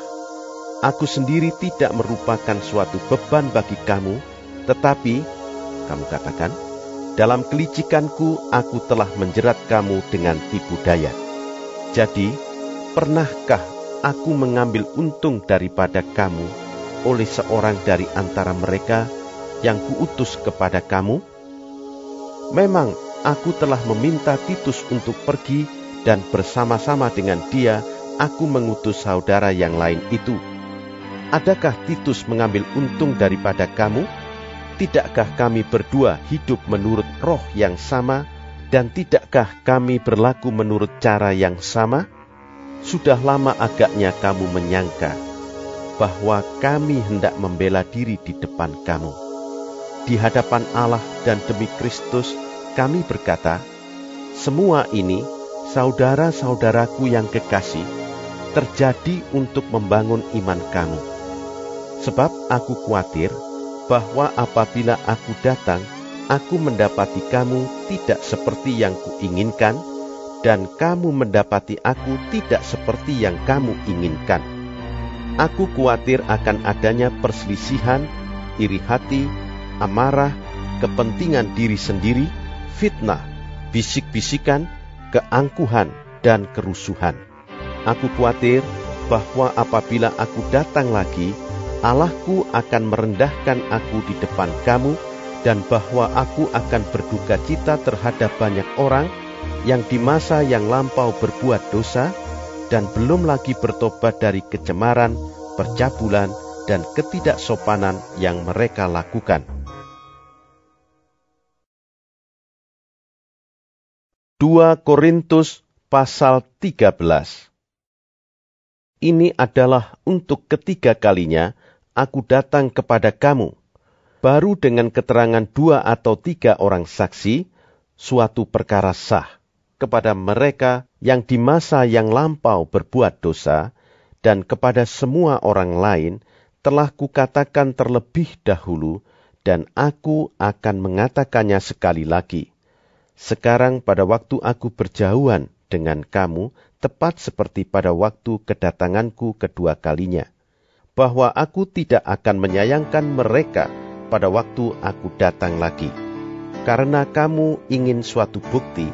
aku sendiri tidak merupakan suatu beban bagi kamu, tetapi kamu katakan, dalam kelicikanku aku telah menjerat kamu dengan tipu daya. Jadi, pernahkah aku mengambil untung daripada kamu oleh seorang dari antara mereka yang kuutus kepada kamu? Memang aku telah meminta Titus untuk pergi, dan bersama-sama dengan dia aku mengutus saudara yang lain itu. Adakah Titus mengambil untung daripada kamu? Tidakkah kami berdua hidup menurut roh yang sama, dan tidakkah kami berlaku menurut cara yang sama? Sudah lama agaknya kamu menyangka bahwa kami hendak membela diri di depan kamu. Di hadapan Allah dan demi Kristus, kami berkata, semua ini, saudara-saudaraku yang kekasih, terjadi untuk membangun iman kamu. Sebab aku khawatir bahwa apabila aku datang, aku mendapati kamu tidak seperti yang kuinginkan, dan kamu mendapati aku tidak seperti yang kamu inginkan. Aku khawatir akan adanya perselisihan, iri hati, amarah, kepentingan diri sendiri, fitnah, bisik-bisikan, keangkuhan, dan kerusuhan. Aku khawatir bahwa apabila aku datang lagi, Allahku akan merendahkan aku di depan kamu, dan bahwa aku akan berduka cita terhadap banyak orang yang di masa yang lampau berbuat dosa dan belum lagi bertobat dari kecemaran, percabulan, dan ketidaksopanan yang mereka lakukan. dua Korintus pasal tiga belas. Ini adalah untuk ketiga kalinya aku datang kepada kamu, baru dengan keterangan dua atau tiga orang saksi, suatu perkara sah kepada mereka yang di masa yang lampau berbuat dosa, dan kepada semua orang lain telah kukatakan terlebih dahulu, dan aku akan mengatakannya sekali lagi. Sekarang pada waktu aku berjauhan dengan kamu, tepat seperti pada waktu kedatanganku kedua kalinya, bahwa aku tidak akan menyayangkan mereka pada waktu aku datang lagi. Karena kamu ingin suatu bukti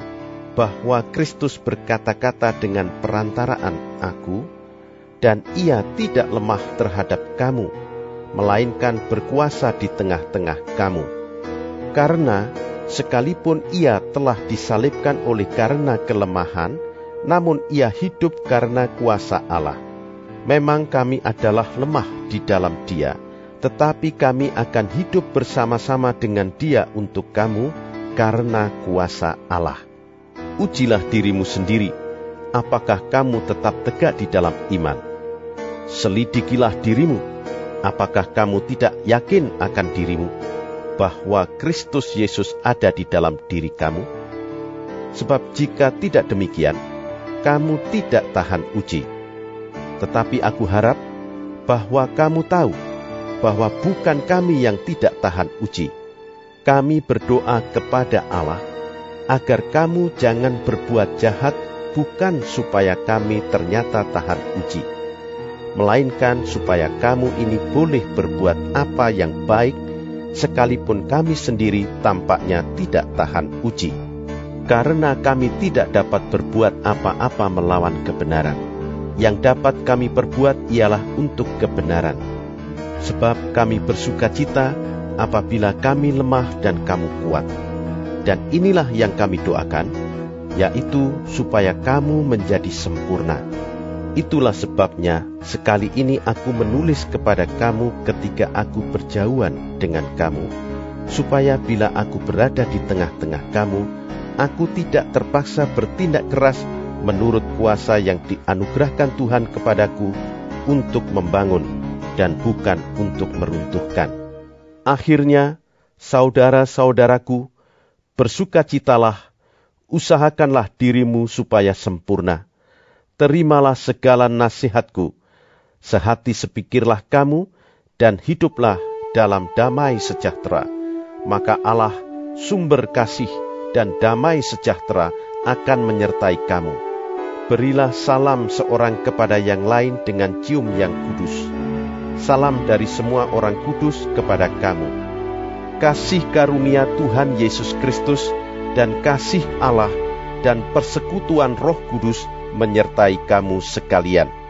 bahwa Kristus berkata-kata dengan perantaraan aku, dan ia tidak lemah terhadap kamu, melainkan berkuasa di tengah-tengah kamu. Karena sekalipun ia telah disalibkan oleh karena kelemahan, namun ia hidup karena kuasa Allah. Memang kami adalah lemah di dalam dia, tetapi kami akan hidup bersama-sama dengan dia untuk kamu karena kuasa Allah. Ujilah dirimu sendiri, apakah kamu tetap tegak di dalam iman. Selidikilah dirimu, apakah kamu tidak yakin akan dirimu, bahwa Kristus Yesus ada di dalam diri kamu. Sebab jika tidak demikian, kamu tidak tahan uji. Tetapi aku harap bahwa kamu tahu bahwa bukan kami yang tidak tahan uji. Kami berdoa kepada Allah agar kamu jangan berbuat jahat, bukan supaya kami ternyata tahan uji, melainkan supaya kamu ini boleh berbuat apa yang baik, sekalipun kami sendiri tampaknya tidak tahan uji. Karena kami tidak dapat berbuat apa-apa melawan kebenaran. Yang dapat kami perbuat ialah untuk kebenaran. Sebab kami bersukacita apabila kami lemah dan kamu kuat. Dan inilah yang kami doakan, yaitu supaya kamu menjadi sempurna. Itulah sebabnya sekali ini aku menulis kepada kamu ketika aku berjauhan dengan kamu, supaya bila aku berada di tengah-tengah kamu, aku tidak terpaksa bertindak keras menurut kuasa yang dianugerahkan Tuhan kepadaku untuk membangun dan bukan untuk meruntuhkan. Akhirnya, saudara-saudaraku, bersukacitalah, usahakanlah dirimu supaya sempurna. Terimalah segala nasihatku, sehati sepikirlah kamu, dan hiduplah dalam damai sejahtera. Maka Allah, sumber kasih dan damai sejahtera, akan menyertai kamu. Berilah salam seorang kepada yang lain dengan cium yang kudus. Salam dari semua orang kudus kepada kamu. Kasih karunia Tuhan Yesus Kristus dan kasih Allah dan persekutuan Roh Kudus menyertai kamu sekalian.